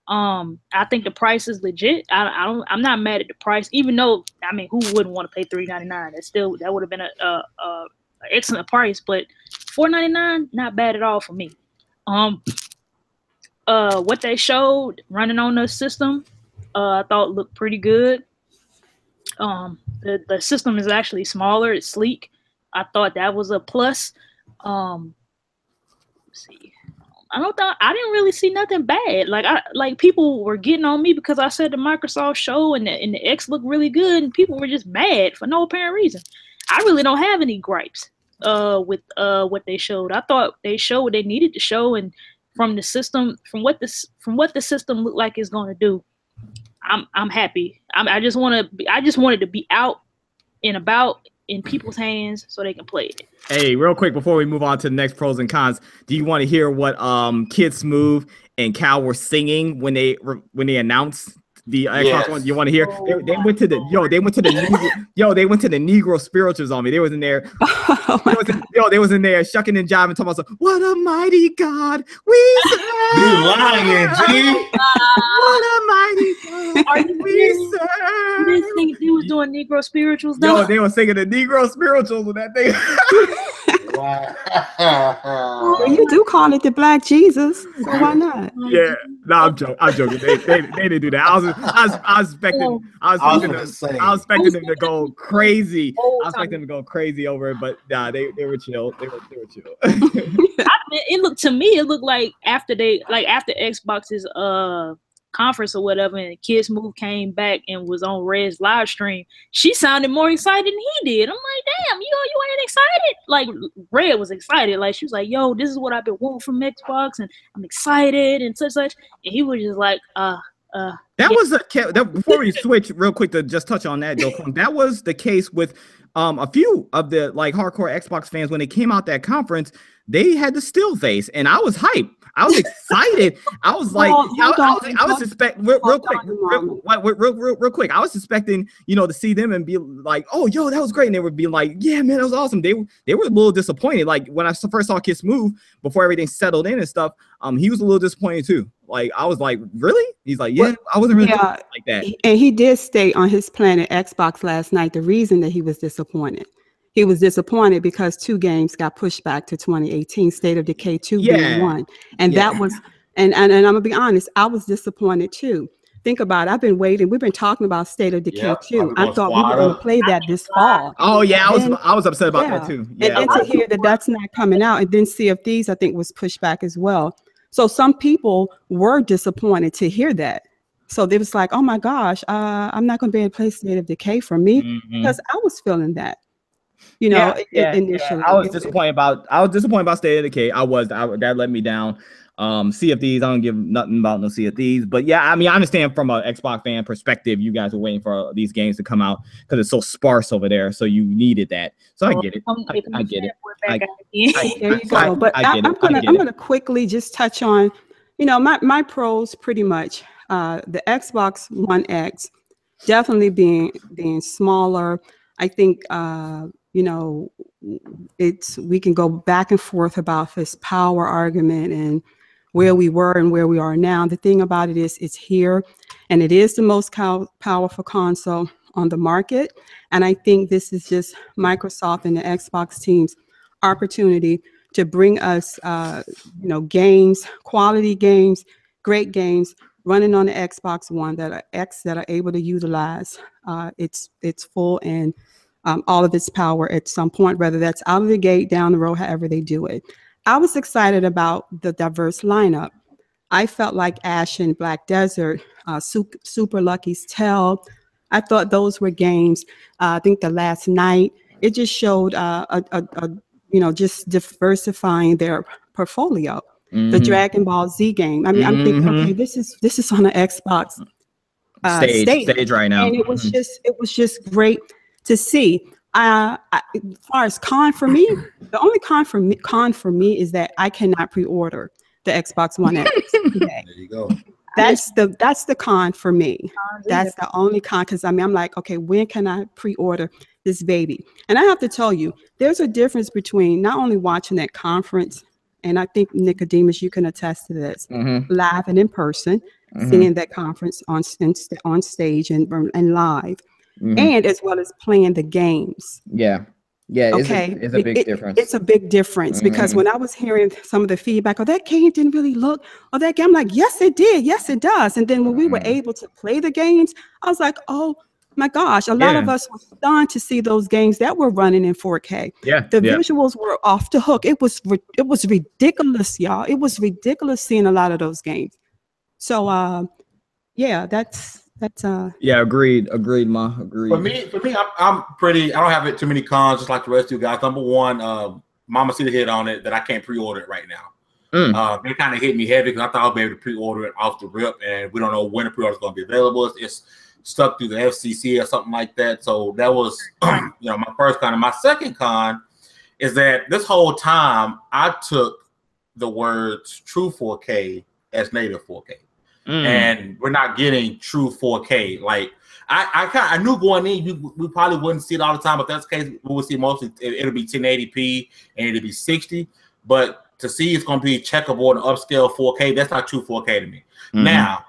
Um, I think the price is legit. I, I don't. I'm not mad at the price, even though I mean, who wouldn't want to pay three ninety-nine? That's still that would have been a, a, a excellent price, but four ninety-nine, not bad at all for me. Um, uh, what they showed running on the system, uh, I thought looked pretty good. Um, the the system is actually smaller. It's sleek. I thought that was a plus. Um, let's see. I don't think I didn't really see nothing bad. Like I like people were getting on me because I said the Microsoft show and the, and the X looked really good, and people were just mad for no apparent reason. I really don't have any gripes uh, with uh, what they showed. I thought they showed what they needed to show, and from the system, from what this from what the system looked like it's going to do, I'm I'm happy. I'm, I just want to I just wanted to be out and about in people's hands so they can play it. Hey, real quick before we move on to the next pros and cons, do you want to hear what um Kid Smooth and Cal were singing when they when they announced the Xbox yes. One? You want to hear? Oh, they, they went to the yo. They went to the Negro, yo. They went to the Negro spirituals on me. They was in there. Oh, they was in, yo, they was in there shucking and jiving, talking about some, what a mighty God we serve. You lying, G. What a mighty God Are you we serve. You didn't think you was doing Negro spirituals though? Yo, they were singing the Negro spirituals with that thing. Well, you do call it the Black Jesus, so why not? Yeah, no, I'm joking. I'm joking. They, they, they didn't do that. I was, I was, I was expecting, I was, I was, them, I was expecting them to go crazy. I was expecting them to go crazy over it, but nah, they, they were chill. They were, they were chill. I, it looked to me, it looked like after they, like after Xbox's uh conference or whatever, and Kid Smooth came back and was on Red's live stream, she sounded more excited than he did. I'm like, damn, you you ain't excited? Like, Red was excited. Like, she was like, yo, this is what I've been wanting from Xbox, and I'm excited, and such, such. And he was just like, uh, uh. That yeah. was a, that, before we switch real quick to just touch on that, though, that was the case with um a few of the, like, hardcore Xbox fans. When they came out that conference, they had the still face, and I was hyped. I was excited. I was like, oh, I, I was, I was suspecting real, real quick, real, real, real, real quick. I was expecting, you know, to see them and be like, "Oh, yo, that was great," and they would be like, "Yeah, man, that was awesome." They they were a little disappointed. Like when I first saw Kiss Move before everything settled in and stuff, um, he was a little disappointed too. Like I was like, "Really?" He's like, "Yeah, well, I wasn't really yeah, like that." And he did state on his Planet Xbox last night the reason that he was disappointed. He was disappointed because two games got pushed back to twenty eighteen, State of Decay two yeah. being one. And yeah. that was, and, and, and I'm gonna be honest, I was disappointed too. Think about it, I've been waiting. We've been talking about State of Decay yep. two. I thought we were gonna play that this fall. Oh yeah, I was and, I was upset about yeah. that too. Yeah. And, and to hear that that's not coming out, and then Sea of Thieves I think was pushed back as well. So some people were disappointed to hear that. So it was like, oh my gosh, uh, I'm not gonna be able to play State of Decay for me mm-hmm. because I was feeling that. You know, yeah, yeah, initially, yeah. I was disappointed about. I was disappointed about State of Decay. I was I, that let me down. Um, Sea of Thieves, I don't give nothing about no Sea of Thieves. But yeah, I mean, I understand from an Xbox fan perspective, you guys are waiting for these games to come out because it's so sparse over there. So you needed that. So I get it. I, I get it. I, I, there you go. But I, I I'm gonna I'm gonna quickly just touch on, you know, my my pros pretty much. Uh, the Xbox One X definitely being being smaller. I think. Uh, You know, it's we can go back and forth about this power argument and where we were and where we are now. The thing about it is it's here, and it is the most powerful console on the market. And I think this is just Microsoft and the Xbox team's opportunity to bring us, uh, you know, games, quality games, great games running on the Xbox One that are X that are able to utilize uh, its its full and Um, all of its power at some point, whether that's out of the gate, down the road, however they do it. I was excited about the diverse lineup. I felt like Ashen, Black Desert, uh, Super Lucky's Tale. I thought those were games. Uh, I think The Last Night, it just showed, uh, a, a, a, you know, just diversifying their portfolio. Mm-hmm. The Dragon Ball Z game. I mean, mm-hmm. I'm thinking, okay, this is this is on an Xbox uh, stage, stage stage right now, and it was mm-hmm. just it was just great. To see, uh, I, as far as con for me, the only con for me, con for me is that I cannot pre-order the Xbox One X today. There you go. That's the that's the con for me. That's the only con because I mean I'm like, okay, when can I pre-order? this baby. And I have to tell you, there's a difference between not only watching that conference, and I think, Nicodemus, you can attest to this, mm-hmm. live and in person, mm-hmm. seeing that conference on, on stage and, and live, mm-hmm. and as well as playing the games. Yeah. Yeah, it's, okay. a, it's a big it, difference. It's a big difference mm-hmm. because when I was hearing some of the feedback, oh, that game didn't really look, oh, that game, I'm like, yes, it did. Yes, it does. And then when mm-hmm. we were able to play the games, I was like, oh, my gosh, a lot yeah. of us were stunned to see those games that were running in four K. Yeah, the yeah. visuals were off the hook. It was it was ridiculous, y'all. It was ridiculous seeing a lot of those games. So, uh, yeah, that's that's. Uh, yeah, agreed, agreed, ma, agreed. For me, for me, I'm, I'm pretty. I don't have it too many cons, just like the rest of you guys. Number one, uh, Mama Cita hit on it that I can't pre-order it right now. Mm. Uh, they kind of hit me heavy because I thought I'll be able to pre-order it off the rip, and we don't know when the pre-order is going to be available. It's, it's stuck through the F C C or something like that. So that was, you know, my first con. And my second con is that this whole time I took the words true four K as native four K. Mm. And we're not getting true four K. Like I, I kind of I knew going in, you, we probably wouldn't see it all the time. If that's the case, we would see mostly it, it'll be ten eighty p and it'll be sixty. But to see it's going to be checkerboard and upscale four K, that's not true four K to me. Mm. Now,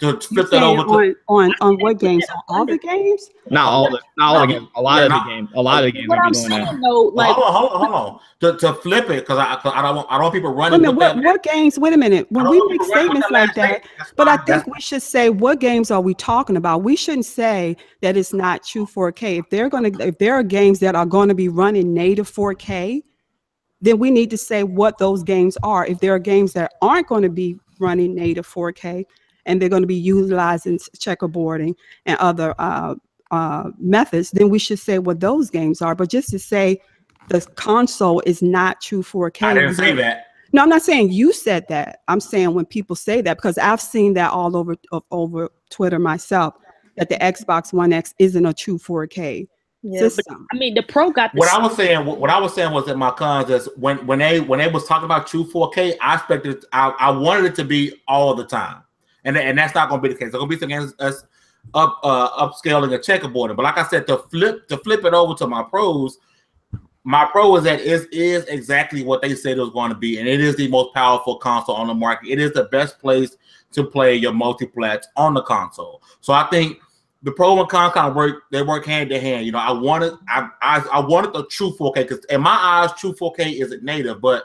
to flip that over on, to on on what games? On all the games? Not all the not all the games. A lot yeah, of not, the games. A lot of the games. What I'm doing saying though, like well, hold on, hold on, hold on. To to flip it because I I don't want I don't want people running. Wait a minute, with what, that. what games? Wait a minute. When we make statements like that, that but I think we should say what games are we talking about? We shouldn't say that it's not true four K. If they're gonna if there are games that are going to be running native four K, then we need to say what those games are. If there are games that aren't going to be running native four K. And they're going to be utilizing checkerboarding and other uh, uh, methods, then we should say what those games are. But just to say the console is not true four K. I didn't say that. No, I'm not saying you said that. I'm saying when people say that, because I've seen that all over over Twitter myself, that the Xbox One X isn't a true four K. Yeah, but, I mean, the pro got the what I was saying. What I was saying was that my cons is when when they when they was talking about true four K, I expected I, I wanted it to be all the time. And, and that's not going to be the case. There's going to be some games us up uh, upscaling and checkerboarding. But like I said, to flip to flip it over to my pros, my pro is that it is exactly what they said it was going to be, and it is the most powerful console on the market. It is the best place to play your multiplats on the console. So I think the pro and con kind of work they work hand to hand. You know, I wanted I I, I wanted the true four K because in my eyes, true four K isn't native, but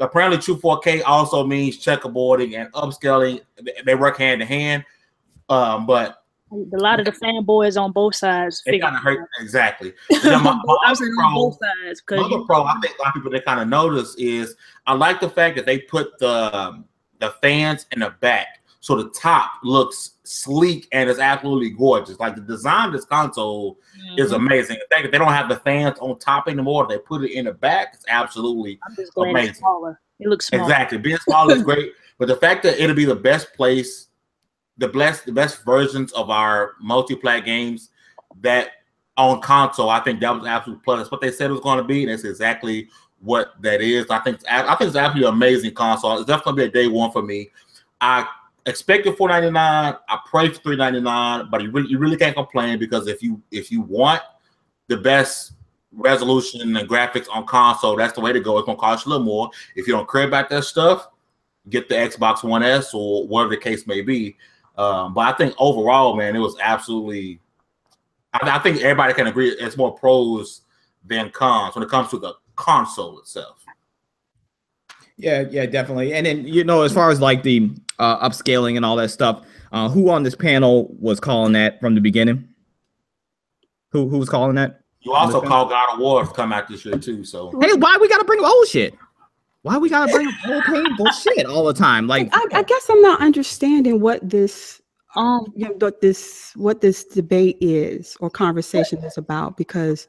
apparently, true four K also means checkerboarding and upscaling. They work hand in hand, um, but a lot of the fanboys on both sides. It kind of hurt exactly. My, my I was on both sides. Another pro, I think a lot of people that kind of notice is I like the fact that they put the um, the fans in the back, so the top looks sleek and it's absolutely gorgeous. Like the design of this console mm-hmm. is amazing. In fact, if they don't have the fans on top anymore, they put it in the back. It's absolutely I'm just glad amazing. It's smaller. It looks smaller. Exactly. Being smaller is great, but the fact that it'll be the best place, the best, the best versions of our multiplayer games that on console, I think that was absolute plus. That's what they said it was going to be. That's exactly what that is. I think I think it's absolutely an amazing console. It's definitely a day one for me. I expected four ninety-nine. I pray for three ninety-nine, but you really, you really can't complain because if you if you want the best resolution and graphics on console, that's the way to go. It's gonna cost you a little more. If you don't care about that stuff, get the Xbox One S or whatever the case may be. Um, but I think overall, man, it was absolutely. I, I think everybody can agree it's more pros than cons when it comes to the console itself. Yeah, yeah, definitely. And then you know, as far as like the Uh, upscaling and all that stuff. Uh, who on this panel was calling that from the beginning? Who who was calling that? You also called God of War come out this year too. So hey, why we gotta bring old shit? Why we gotta bring old painful shit all the time? Like I, I guess I'm not understanding what this um you know, what this what this debate is or conversation is about because.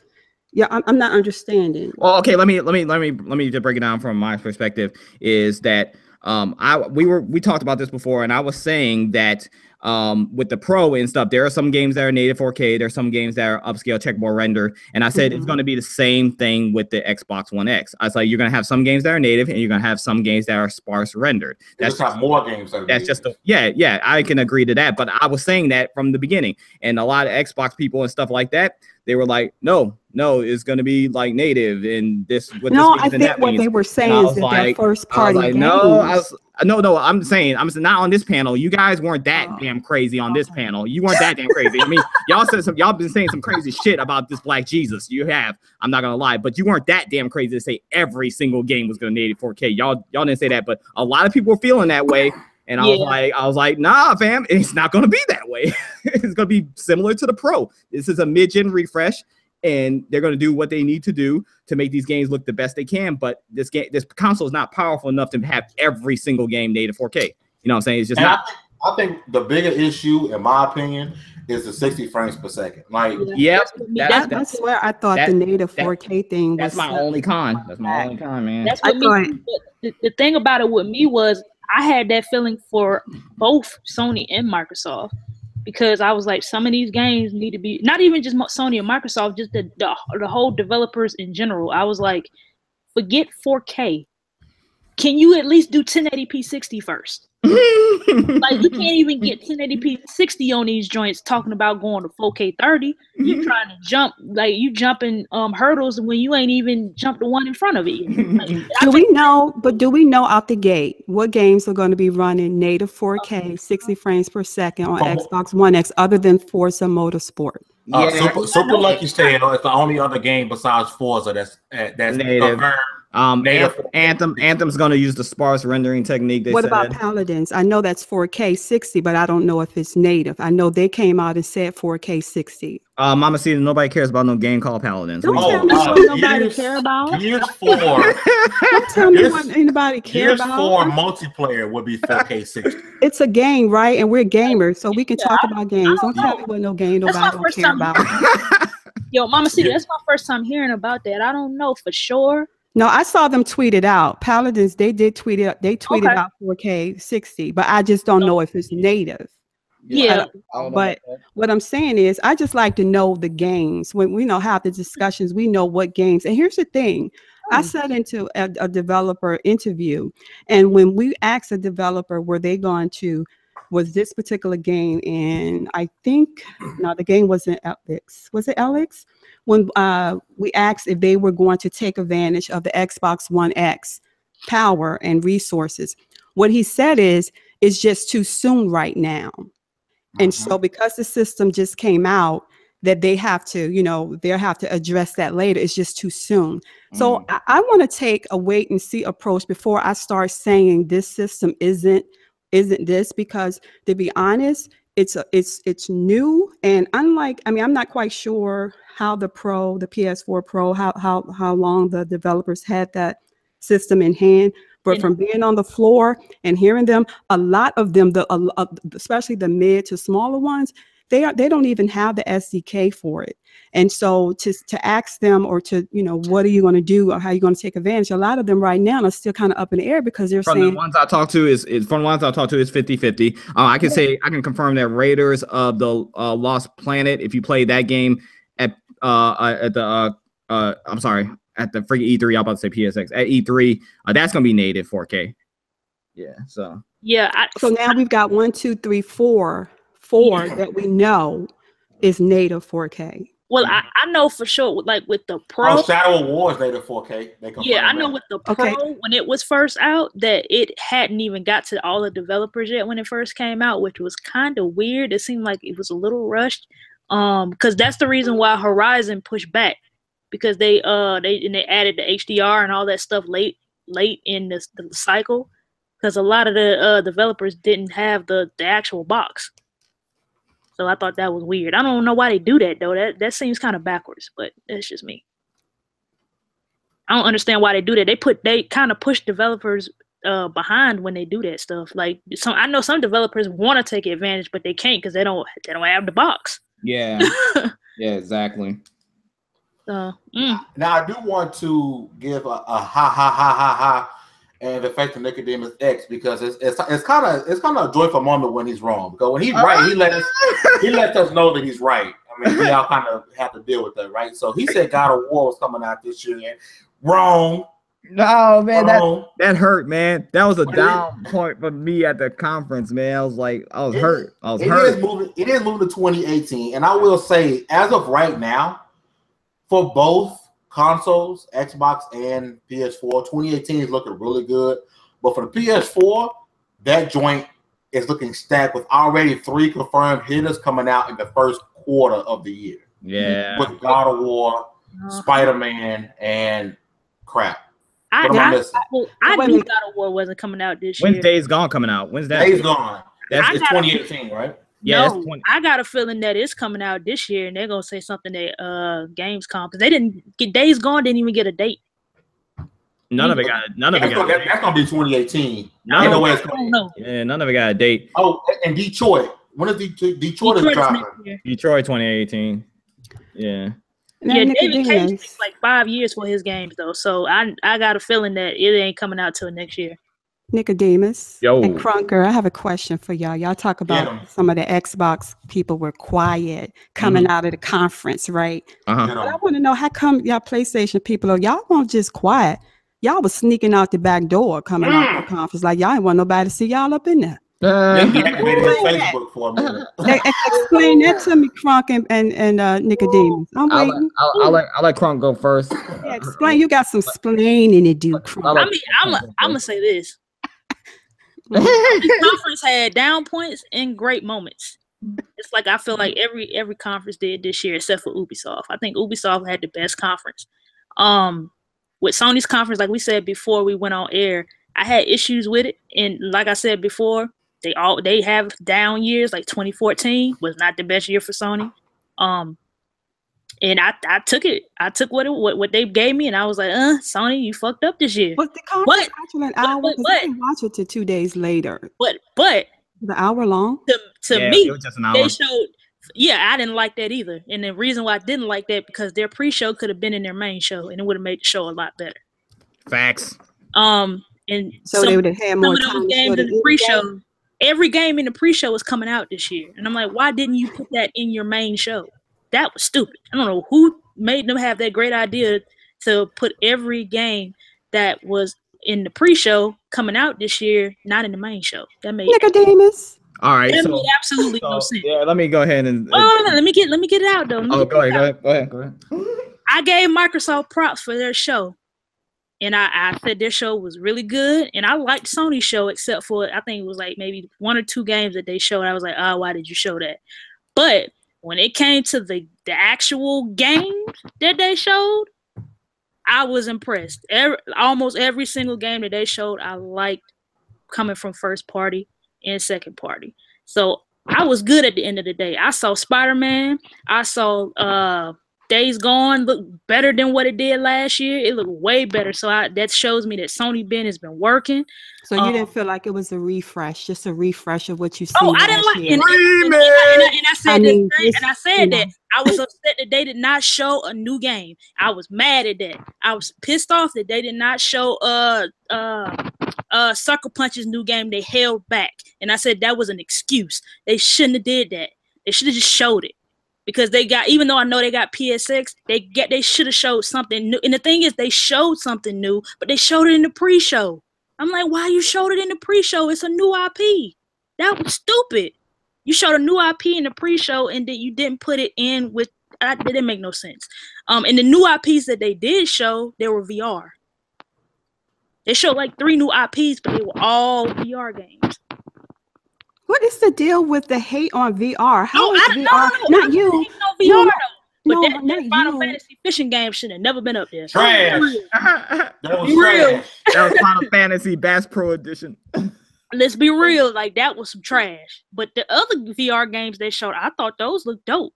Yeah, I'm, I'm not understanding. Well, okay, let me let me let me let me just break it down from my perspective. Is that Um, I we were we talked about this before, and I was saying that um, with the Pro and stuff, there are some games that are native four K, there are some games that are upscale checkboard render, and I said mm-hmm. it's going to be the same thing with the Xbox One X. I was like, you're going to have some games that are native, and you're going to have some games that are sparse rendered. That's just more games. That are that's native. just a, yeah, yeah. I can agree to that, but I was saying that from the beginning, and a lot of Xbox people and stuff like that, they were like, no, no, it's going to be like native and this. What no, this I think that what means. They were saying is that like, their first party I like, games. No, I was, no, no. I'm saying I'm not on this panel. You guys weren't that oh. damn crazy on this panel. You weren't that damn crazy. I mean, y'all said some. Y'all been saying some crazy shit about this Black Jesus. You have. I'm not gonna lie, but you weren't that damn crazy to say every single game was going to native four K. Y'all, y'all didn't say that, but a lot of people were feeling that way. And I yeah. was like, I was like, nah, fam, it's not going to be that way. It's going to be similar to the Pro. This is a mid-gen refresh, and they're going to do what they need to do to make these games look the best they can. But this game, this console is not powerful enough to have every single game native four K. You know what I'm saying? It's just and not. I think, I think the bigger issue, in my opinion, is the sixty frames per second. Like, yeah, yep, that's, that's, that's, that's where I thought that, the native that, four K thing. That's was my so only con. That's my only con, man. That's what I thought, me, the, the thing about it with me was. I had that feeling for both Sony and Microsoft because I was like, some of these games need to be not even just Sony and Microsoft, just the, the, the whole developers in general. I was like, forget four K. Can you at least do ten eighty p sixty first? Like, you can't even get ten eighty p sixty on these joints talking about going to four K thirty. You're trying to jump, like, you jumping um, hurdles when you ain't even jumped the one in front of it. Like, do we know, but do we know out the gate what games are going to be running native four K, sixty frames per second on oh. Xbox One X other than Forza Motorsport? Uh, yeah. Super, Super Lucky's Tale is the only other game besides Forza that's, uh, that's native. Confirmed. Um, Anthem, Anthem, Anthem's going to use the sparse rendering technique. They what said. about Paladins? I know that's four K sixty, but I don't know if it's native. I know they came out and said four K sixty. Uh, Mama Cena, nobody cares about no game called Paladins. Don't tell me what nobody cares about. Years four. Don't tell me what anybody cares about. Years four multiplayer would be four K sixty. It's a game, right? And we're gamers, so we can yeah, talk I, about games. Don't, don't tell me what no game nobody don't care about. Yo, Mama Cena, yeah. that's my first time hearing about that. I don't know for sure. No, I saw them tweet it out. Paladins, they did tweet it. They tweeted okay. out four K sixty, but I just don't know if it's native. Yeah. I I but what I'm saying is, I just like to know the games. When we know how the discussions, we know what games. And here's the thing. Oh. I sat into a, a developer interview, and when we asked a developer, were they going to, was this particular game, and I think, no, the game wasn't ELEX. Was it ELEX? When uh, we asked if they were going to take advantage of the Xbox One X power and resources, what he said is, it's just too soon right now. Mm-hmm. And so because the system just came out, that they have to, you know, they'll have to address that later. It's just too soon. Mm-hmm. So I, I want to take a wait and see approach before I start saying this system isn't, isn't this, because to be honest, It's a, it's it's new, and unlike I mean I'm not quite sure how the Pro, the P S four Pro, how how how long the developers had that system in hand. But from being on the floor and hearing them, a lot of them, the uh, especially the mid to smaller ones, they are they don't even have the S D K for it. And so to to ask them or to you know what are you going to do or how are you going to take advantage? A lot of them right now are still kind of up in the air because they're from saying the ones I talked to is, is from the ones I talked to is fifty fifty. Uh, I can yeah. say I can confirm that Raiders of the uh, Lost Planet, if you play that game at uh at the uh, uh I'm sorry at the freaking E three, I'm about to say P S X at E three, uh, that's gonna be native four K. Yeah. So yeah. I, so now we've got one, two, three, four. Four yeah. that we know is native four K. Well, I, I know for sure, like with the Pro. Oh, Shadow of War is native four K. They yeah, I know that. With the Pro, okay. when it was first out, that it hadn't even got to all the developers yet when it first came out, which was kind of weird. It seemed like it was a little rushed um, because that's the reason why Horizon pushed back, because they uh they and they added the H D R and all that stuff late late in this, the cycle, because a lot of the uh, developers didn't have the, the actual box. So I thought that was weird. I don't know why they do that though. That that seems kind of backwards, but that's just me. I don't understand why they do that. They put they kind of push developers uh, behind when they do that stuff. Like some, I know some developers want to take advantage, but they can't because they don't they don't have the box. Yeah, yeah, exactly. So mm. now I do want to give a, a ha ha ha ha ha and the fact that Nicodemus X, because it's it's it's kind of it's kind of a joyful moment when he's wrong. Because when he's right, uh-huh. he let us he lets us know that he's right. I mean, we all kind of have to deal with that, right? So he said God of War was coming out this year, and wrong. No, man, that, that hurt, man. That was a down point for me at the conference, man. I was like, I was it, hurt. I was it hurt. Is moving, it is moving to twenty eighteen. And I will say, as of right now, for both consoles, Xbox and P S four, twenty eighteen is looking really good. But for the P S four, that joint is looking stacked with already three confirmed hitters coming out in the first quarter of the year. Yeah. With God of War, Spider-Man, and crap. I, I, I, I knew God of War wasn't coming out this year. When's Days Gone coming out? When's that? Days Gone. That's it's twenty eighteen, right? Yeah. No, that's I got a feeling that it's coming out this year, and they're gonna say something at uh, Gamescom because they didn't get Days Gone. Didn't even get a date. None of it got. None of it got. That's gonna be twenty eighteen. No, no way. Yeah, none of it got a date. Oh, and Detroit. When is Detroit? Detroit is dropping. Detroit twenty eighteen. Yeah. Yeah, David Cage takes like five years for his games though, so I I got a feeling that it ain't coming out till next year. Nicodemus Yo. and Conker, I have a question for y'all. Y'all talk about yeah. some of the Xbox people were quiet coming mm-hmm. out of the conference, right? Uh-huh. But I want to know how come y'all PlayStation people are y'all weren't just quiet. Y'all was sneaking out the back door coming mm. out of the conference like y'all didn't want nobody to see y'all up in there. Uh, they activated his Facebook for a minute. Explain that to me, Kronk and and, and uh, Nicodemus. I'm waiting. I'll, I'll, I'll let I'll let Kronk go first. Yeah, explain. You got some splaining to do, Kronk. I mean, I'm a, I'm gonna say this. The conference had down points and great moments. It's like I feel like every every conference did this year, except for Ubisoft. I think Ubisoft had the best conference. Um, with Sony's conference, like we said before we went on air, I had issues with it, and like I said before. They all they have down years, like twenty fourteen was not the best year for Sony. Um and I I took it. I took what it what, what they gave me and I was like, uh, Sony, you fucked up this year. But the conference actually an hour but, but, I didn't watch it to two days later. But but the hour long? To to yeah, me it was just an hour. They showed yeah, I didn't like that either. And the reason why I didn't like that because their pre-show could have been in their main show and it would have made the show a lot better. Facts. Um and so some, they would have had more time games in the pre-show. Every game in the pre-show is coming out this year. And I'm like, why didn't you put that in your main show? That was stupid. I don't know who made them have that great idea to put every game that was in the pre-show coming out this year, not in the main show. That made Nicodemus. All right. That so, made absolutely so, no sense. Yeah, let me go ahead and uh, oh no, no, let me get let me get it out though. Oh, go ahead, out. go ahead, go ahead, go ahead. I gave Microsoft props for their show. And I, I said their show was really good. And I liked Sony's show, except for, I think it was like maybe one or two games that they showed. I was like, oh, why did you show that? But when it came to the, the actual games that they showed, I was impressed. Every, almost every single game that they showed, I liked coming from first party and second party. So I was good at the end of the day. I saw Spider-Man. I saw... Uh, Days Gone look better than what it did last year. It looked way better. So I, that shows me that Sony Ben has been working. So you um, didn't feel like it was a refresh, just a refresh of what you see. Oh, I didn't like it. And, and, and, and, I, and I said I mean, this, and I said that I was upset that they did not show a new game. I was mad at that. I was pissed off that they did not show uh uh uh Sucker Punch's new game. They held back, and I said that was an excuse. They shouldn't have did that. They should have just showed it. Because they got, even though I know they got P S X, they get they should have showed something new. And the thing is, they showed something new, but they showed it in the pre-show. I'm like, why you showed it in the pre-show? It's a new I P. That was stupid. You showed a new I P in the pre-show, and then you didn't put it in with. That didn't make no sense. Um, and the new I Ps that they did show, they were V R. They showed like three new I Ps, but they were all V R games. What is the deal with the hate on V R? How no, is I, V R? No, no, not you. No, V R, no, no, but that, no, that Final you. Fantasy fishing game should have never been up there. Trash. That was real. That was Final Fantasy Bass Pro Edition. Let's be real, like that was some trash. But the other V R games they showed, I thought those looked dope.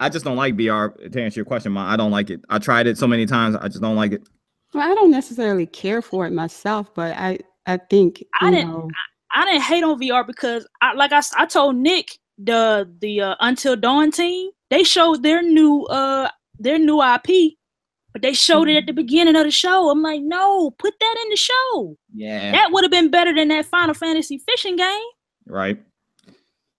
I just don't like V R. To answer your question, Ma, I don't like it. I tried it so many times. I just don't like it. Well, I don't necessarily care for it myself, but I, I think you I didn't. Know, I, I didn't hate on V R because, I, like I, I told Nick, the the uh, Until Dawn team, they showed their new uh their new I P, But they showed it at the beginning of the show. I'm like, no, put that in the show. Yeah. That would have been better than that Final Fantasy fishing game. Right.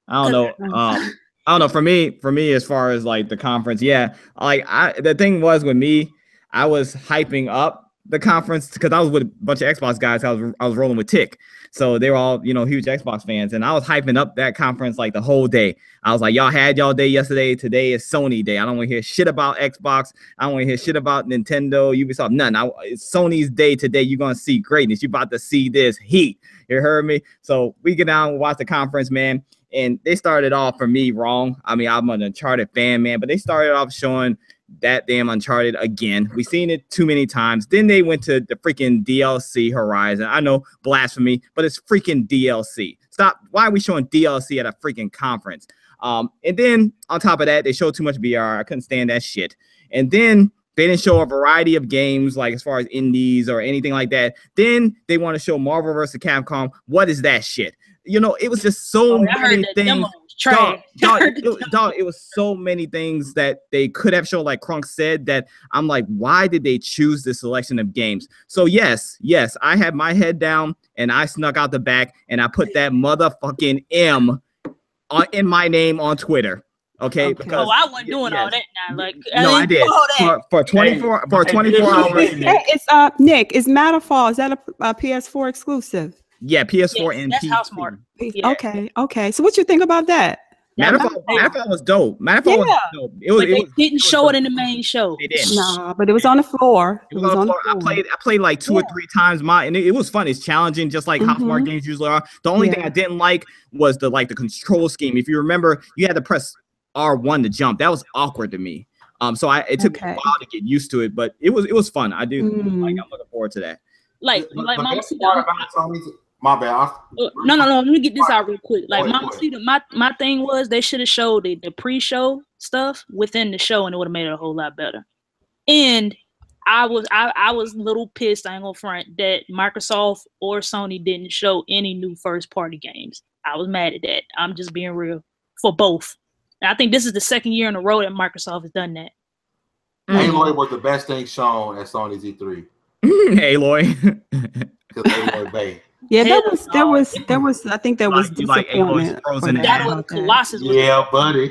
I don't know. Um, I don't know. For me, for me, as far as like the conference, yeah. Like I, the thing was with me, I was hyping up the conference because I was with a bunch of Xbox guys. I was I was rolling with Tick, so they were all, you know, huge Xbox fans, and I was hyping up that conference like the whole day. I was like, y'all had y'all day yesterday. Today is Sony day. I don't want to hear shit about Xbox. I don't want to hear shit about Nintendo, Ubisoft, nothing. I, it's Sony's day today. You're gonna see greatness. You're about to see this heat. You heard me. So we get down and watch the conference, man. And they started off, for me, wrong. I mean, I'm an Uncharted fan, man, but they started off showing that damn Uncharted again. We've seen it too many times. Then they went to the freaking D L C Horizon. I know, blasphemy, but it's freaking D L C. Stop. Why are we showing D L C at a freaking conference? Um, and then on top of that, they showed too much V R. I couldn't stand that shit. And then they didn't show a variety of games, like as far as indies or anything like that. Then they want to show Marvel versus Capcom. What is that shit? You know, it was just so oh, many things. Dog, dog, it, dog, it was so many things that they could have shown, like Crunk said, that I'm like, why did they choose this selection of games? So yes, yes, I had my head down and I snuck out the back and I put that motherfucking M on, in my name on Twitter. Okay, okay. Because, oh, I wasn't doing yes. all that now. Like, no, I, I did for, for twenty-four hey. for twenty-four hours. Hey, it's uh, Nick. It's Matterfall. Is that a, a P S four exclusive? Yeah, P S four yes, and that's P C. House Mark. Yeah. Okay, okay. So what you think about that? Matterfall, Matterfall was dope. Matterfall yeah. was dope. It was. But they it was, didn't it was show dope. It in the main show. They didn't. Nah, but it was on the floor. It was, it was on the floor. floor. I played. I played like two yeah. or three times. My and it, it was fun. It's challenging, just like mm-hmm. House Mark games usually are. The only yeah. thing I didn't like was the like the control scheme. If you remember, you had to press R one to jump. That was awkward to me. Um, so I it took okay. me a while to get used to it, but it was it was fun. I do mm. like. I'm looking forward to that. Like, like Mama Cedar. My bad. No, no, no. Let me get this out real quick. Like, Mama Cedar, my my thing was they should have showed the, the pre-show stuff within the show, and it would have made it a whole lot better. And I was I I was a little pissed. I ain't gonna front that Microsoft or Sony didn't show any new first-party games. I was mad at that. I'm just being real for both. And I think this is the second year in a row that Microsoft has done that. Mm. Aloy was the best thing shown at Sony's E three. Aloy. Aloy Bay. Yeah, that was that was that was I think that was like, disappointment. Like Shadow of the Colossus. Yeah, buddy.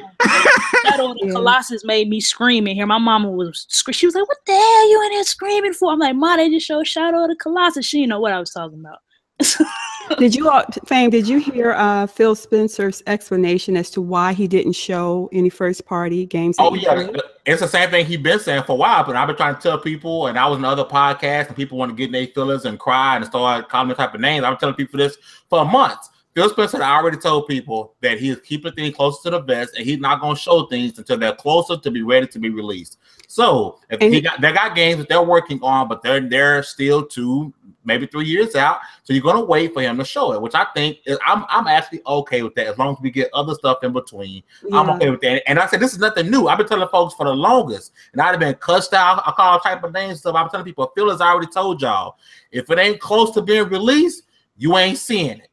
Shadow of the Colossus made me scream in here. My mama was she was like, "What the hell you in there screaming for?" I'm like, "Ma, they just showed Shadow of the Colossus." She didn't know what I was talking about. Did you all, Fame? Did you hear uh, Phil Spencer's explanation as to why he didn't show any first-party games? Oh yeah, played? It's the same thing he's been saying for a while. But I've been trying to tell people, and I was in other podcasts, and people want to get in their feelings and cry and start calling them type of names. I've been telling people this for months. Phil Spencer I already told people that he's keeping things closer to the vest, and he's not going to show things until they're closer to be ready to be released. So if he, he got, they got games that they're working on, but they're they're still two, maybe three years out. So you're going to wait for him to show it, which I think is, I'm I'm actually okay with that as long as we get other stuff in between. Yeah. I'm okay with that. And I said this is nothing new. I've been telling folks for the longest, and I've been cussed out. I call all type of names stuff. I'm telling people, Phil has already told y'all, if it ain't close to being released, you ain't seeing it.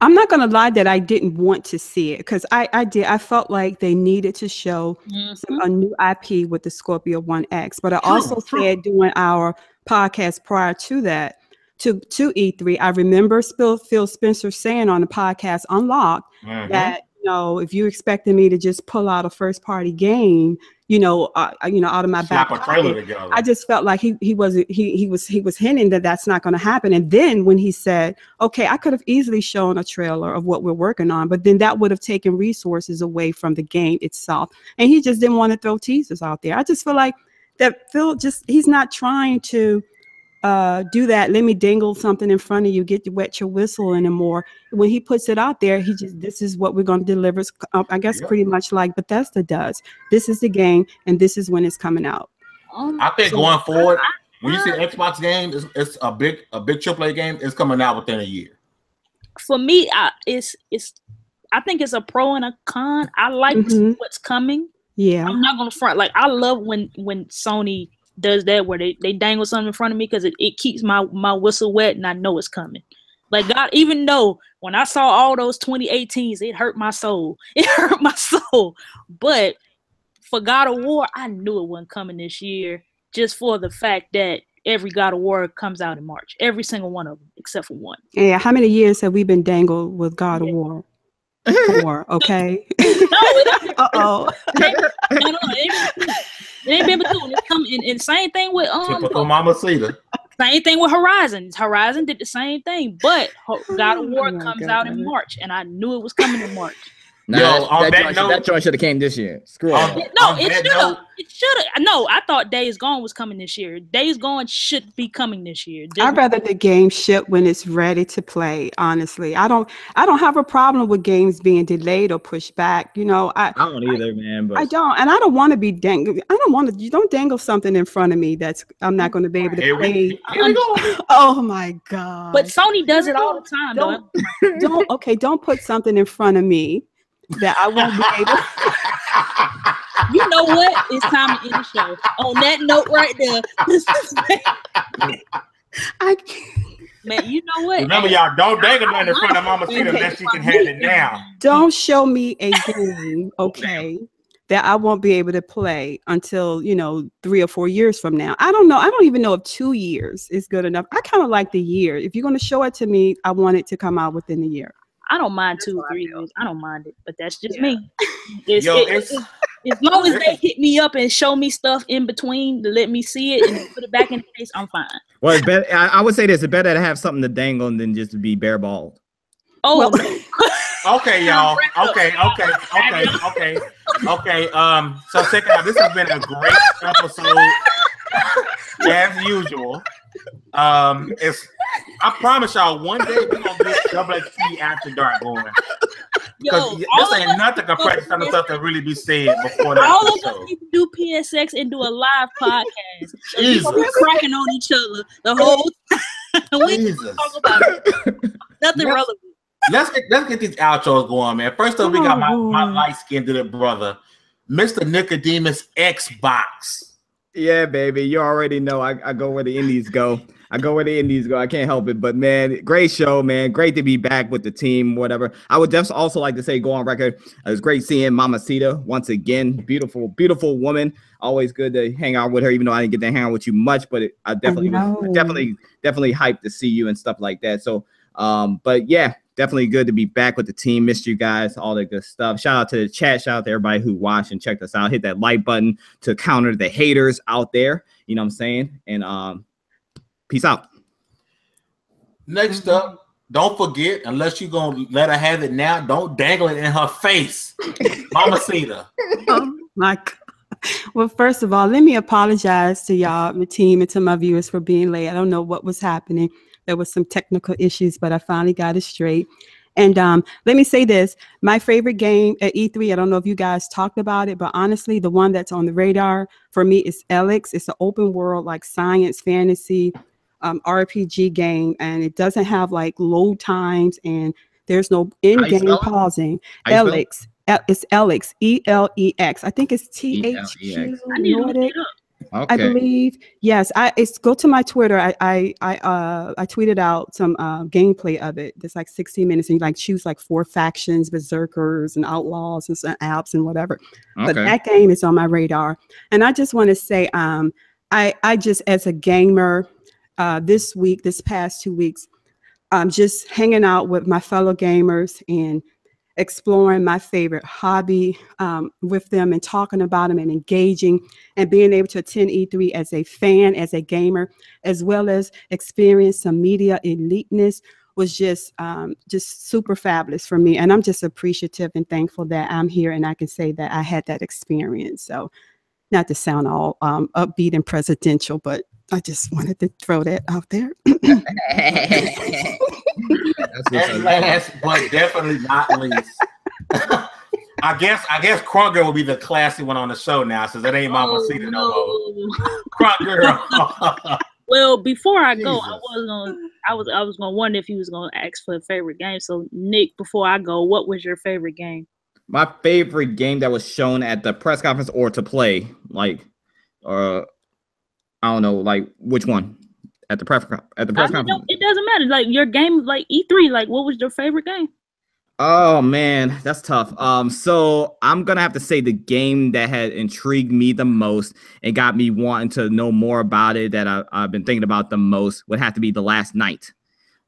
I'm not going to lie that I didn't want to see it because I, I did. I felt like they needed to show mm-hmm. some, a new I P with the Scorpio One X. But I also true, said true. during our podcast prior to that, to, to E three, I remember Phil Spencer saying on the podcast Unlocked mm-hmm. that, you know, if you expected me to just pull out a first-party game, you know, uh, you know, out of my back pocket, I just felt like he he wasn't he he was he was hinting that that's not going to happen. And then when he said, "Okay, I could have easily shown a trailer of what we're working on," but then that would have taken resources away from the game itself. And he just didn't want to throw teasers out there. I just feel like that Phil just he's not trying to uh, do that. Let me dangle something in front of you, get you wet your whistle anymore. When he puts it out there, he just, this is what we're going to deliver. I guess yeah. pretty much like Bethesda does. This is the game, and this is when it's coming out. Um, I think so going forward, when you see Xbox game, it's, it's a big, a big triple A game. It's coming out within a year. For me, I, it's, it's, I think it's a pro and a con. I like mm-hmm. what's coming. Yeah, I'm not going to front. Like I love when when Sony does that where they, they dangle something in front of me because it, it keeps my, my whistle wet and I know it's coming. Like God, even though when I saw all those twenty eighteens, it hurt my soul. It hurt my soul. But for God of War, I knew it wasn't coming this year. just for the fact that every God of War comes out in March. Every single one of them, except for one. Yeah, how many years have we been dangled with God yeah. of War? War, okay? No, uh-oh. No, no, it ain't been between. It's come in, and same thing with... um. Typical Mama Cedar. Same thing with Horizon. Horizon did the same thing, but God of War oh comes God. out in March, and I knew it was coming in March. No, Yo, that joint should have came this year. Screw on, it. No, it should have. It should have. No, I thought Days Gone was coming this year. Days Gone should be coming this year. Didn't I'd rather it? the game ship when it's ready to play, honestly. I don't I don't have a problem with games being delayed or pushed back. You know, I, I don't either, I, man. But I don't. And I don't want to be dangled. I don't want to. You don't dangle something in front of me that's I'm not going to be able to here play. We, here we go. Oh, my God. But Sony does it all the time. Don't, though. don't Okay, don't put something in front of me that I won't be able to. You know what? It's time to end the show. On that note right there. I can't. Man, you know what? Remember, y'all, don't dangle in front of Mama Cedar unless she can handle it now. Don't show me a game, okay, that I won't be able to play until, you know, three or four years from now. I don't know. I don't even know if two years is good enough. I kind of like the year. If you're going to show it to me, I want it to come out within a year. I don't mind two, three years. I don't mind it, but that's just yeah. me. It's, Yo, it, it's, it's, as long as they hit me up and show me stuff in between to let me see it and put it back in the face, I'm fine. Well, it's better, I, I would say this: it's better to have something to dangle than just to be bare balled. Oh, well, okay, y'all. Okay, okay, okay, okay, okay. Um, so check out. This has been a great episode, as usual. Um, it's. I promise y'all, one day we're gonna get Double X P After Dark going. Because this ain't nothing compared to some of the stuff that really be said before that. All of us need to do P S X and do a live podcast. Jesus. So we're cracking on each other the whole time. We Jesus. talk about it. Nothing let's, relevant. Let's get let's get these outros going, man. First up, we got my, my light skinned little brother, Mister Nicodemus Xbox. Yeah, baby. You already know I, I go where the indies go. I go where the indies go. I can't help it. But, man, great show, man. Great to be back with the team, whatever. I would just also like to say, go on record, it was great seeing Mama Cedar once again. Beautiful, beautiful woman. Always good to hang out with her, even though I didn't get to hang out with you much. But it, I definitely, I was, definitely, definitely hyped to see you and stuff like that. So, um, but, yeah, definitely good to be back with the team. Missed you guys, all that good stuff. Shout out to the chat. Shout out to everybody who watched and checked us out. Hit that like button to counter the haters out there. You know what I'm saying? And, um, peace out. Next up, don't forget, unless you're going to let her have it now, don't dangle it in her face. Mama Cedar. Oh, my God. Well, first of all, let me apologize to y'all, my team, and to my viewers for being late. I don't know what was happening. There was some technical issues, but I finally got it straight. And um, let me say this. My favorite game at E three, I don't know if you guys talked about it, but honestly, the one that's on the radar for me is ELEX. It's an open world, like science, fantasy, Um, R P G game, and it doesn't have like load times and there's no in-game pausing. ELEX, it's ELEX, E L E X. I think it's T H Q Nordic, okay. I believe. Yes, I it's go to my Twitter. I I I uh I tweeted out some uh, gameplay of it. It's like sixty minutes, and you like choose like four factions, berserkers and outlaws and some Alps and whatever. Okay. But that game is on my radar, and I just want to say, um, I I just as a gamer. Uh, this week, this past two weeks, um, just hanging out with my fellow gamers and exploring my favorite hobby um, with them and talking about them and engaging and being able to attend E three as a fan, as a gamer, as well as experience some media eliteness was just, um, just super fabulous for me. And I'm just appreciative and thankful that I'm here and I can say that I had that experience. So not to sound all um, upbeat and presidential, but I just wanted to throw that out there. And last, but definitely not least, I guess I guess Conker will be the classy one on the show now, since that ain't Mama oh, Cedar no more. Conker. Well, before I go, Jesus. I was gonna, I was, I was gonna wonder if you was gonna ask for a favorite game. So, Nick, before I go, what was your favorite game? My favorite game that was shown at the press conference, or to play, like, uh. I don't know, like which one at the press at the press I mean, conference. It doesn't matter. Like your game, like E three. Like, what was your favorite game? Oh man, that's tough. Um, so I'm gonna have to say the game that had intrigued me the most and got me wanting to know more about it, that I, I've been thinking about the most, would have to be The Last Night.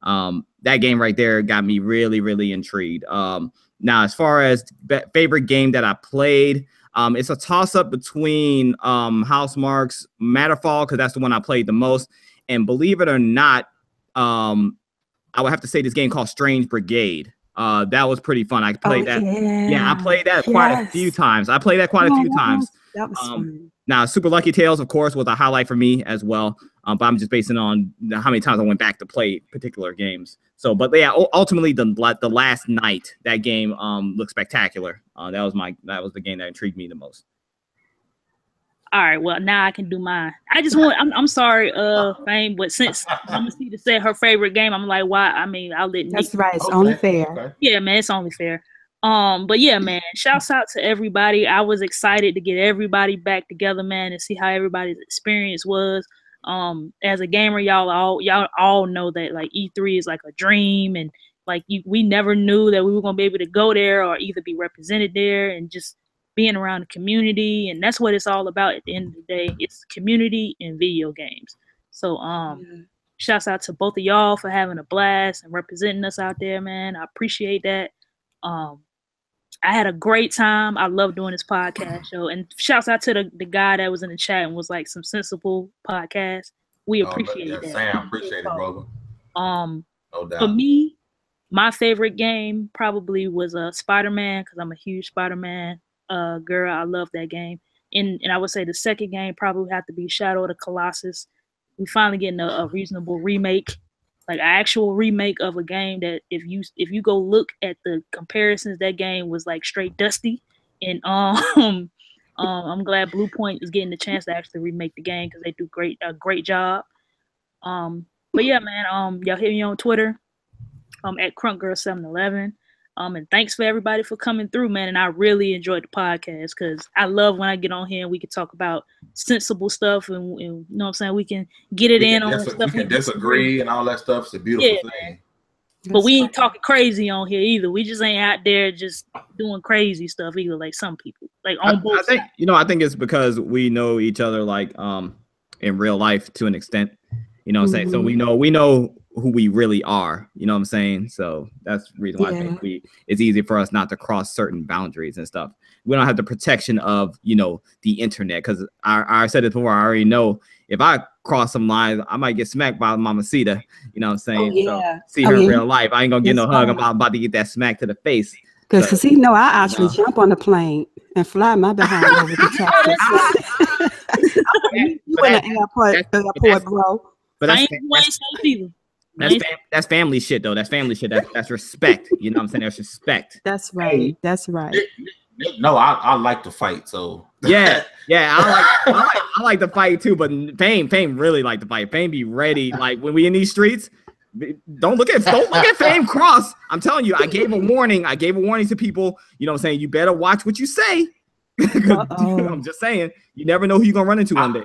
Um, that game right there got me really, really intrigued. Um, now as far as be- favorite game that I played, um, it's a toss-up between um, House Mark's Matterfall, because that's the one I played the most, and believe it or not, um, I would have to say this game called Strange Brigade. Uh, that was pretty fun. I played oh, that. Yeah. yeah, I played that yes. quite a few times. I played that quite oh, a few that times. Was, that was um, fun. Now, Super Lucky's Tale, of course, was a highlight for me as well. Um, but I'm just basing on how many times I went back to play particular games. So, but yeah, ultimately, the the Last Night, that game um, looked spectacular. Uh, that was my that was the game that intrigued me the most. All right, well, now I can do mine. I just want, I'm, I'm sorry, uh, Fame, but since Thomasita said her favorite game, I'm like, why? I mean, I'll let Nick. That's right, it's only fair. Yeah, man, it's only fair. Um, but yeah, man, shouts out to everybody. I was excited to get everybody back together, man, and see how everybody's experience was. Um, as a gamer, y'all all y'all all know that like E three is like a dream, and like you, we never knew that we were gonna be able to go there or either be represented there, and just being around the community, and that's what it's all about at the end of the day. It's community and video games. So um mm-hmm. shouts out to both of y'all for having a blast and representing us out there, man. I appreciate that. Um I had a great time. I love doing this podcast show. And shouts out to the, the guy that was in the chat and was like, some sensible podcast. We appreciate oh, yeah, that. Sam, appreciate so, it, brother. Um no doubt. For me, my favorite game probably was a uh, Spider-Man, because I'm a huge Spider-Man Uh, girl, I love that game. And and I would say the second game probably would have to be Shadow of the Colossus. We finally getting a, a reasonable remake, like an actual remake of a game that if you if you go look at the comparisons, that game was like straight dusty. And um, um I'm glad Blue Point is getting the chance to actually remake the game, because they do great a great job. Um, but yeah, man, um, y'all hit me on Twitter, um at Crunk Girl seven eleven. Um, and thanks for everybody for coming through, man. And I really enjoyed the podcast, because I love when I get on here and we can talk about sensible stuff, and, and you know what I'm saying, we can get it we in on dis- stuff. We can we disagree do. And all that stuff. It's a beautiful yeah, thing. But That's we ain't funny. talking crazy on here either. We just ain't out there just doing crazy stuff either, like some people. Like on I, both I think sides. You know, I think it's because we know each other like um in real life to an extent. You know what I'm saying? Mm-hmm. So we know we know who we really are, you know what I'm saying? So that's the reason why yeah. I think we, it's easy for us not to cross certain boundaries and stuff. We don't have the protection of, you know, the internet, because I, I said it before, I already know if I cross some lines, I might get smacked by Mama Sita, you know what I'm saying? Oh, yeah. So, see her oh, yeah. in real life, I ain't gonna get it's no hug, I'm about to get that smack to the face. Because so, cause he know I actually you know. jump on the plane and fly my behind over the top. You that, in the airport, that, the airport bro. But that's, I ain't that's, that's, That's fam- that's family shit though. That's family shit. That's that's respect. You know what I'm saying? That's respect. That's right. That's right. No, I, I like to fight. So yeah, yeah, I like, I like I like to fight too. But Fame, Fame really like to fight. Fame be ready. Like when we in these streets, don't look at don't look at Fame cross. I'm telling you, I gave a warning. I gave a warning to people. You know what I'm saying? You better watch what you say. I'm just saying, you never know who you're gonna run into one day.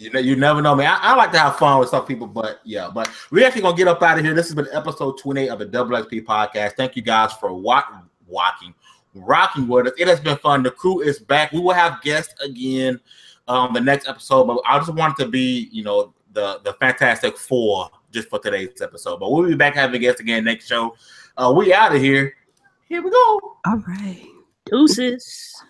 You know, you never know, man. I, I like to have fun with some people, but yeah, but we're actually gonna get up out of here. This has been episode twenty-eight of the X X P podcast. Thank you guys for walking, walking, rocking with us. It has been fun. The crew is back. We will have guests again, um, the next episode. But I just wanted to be, you know, the the Fantastic Four just for today's episode. But we'll be back having guests again next show. Uh, we out of here. Here we go. All right, deuces.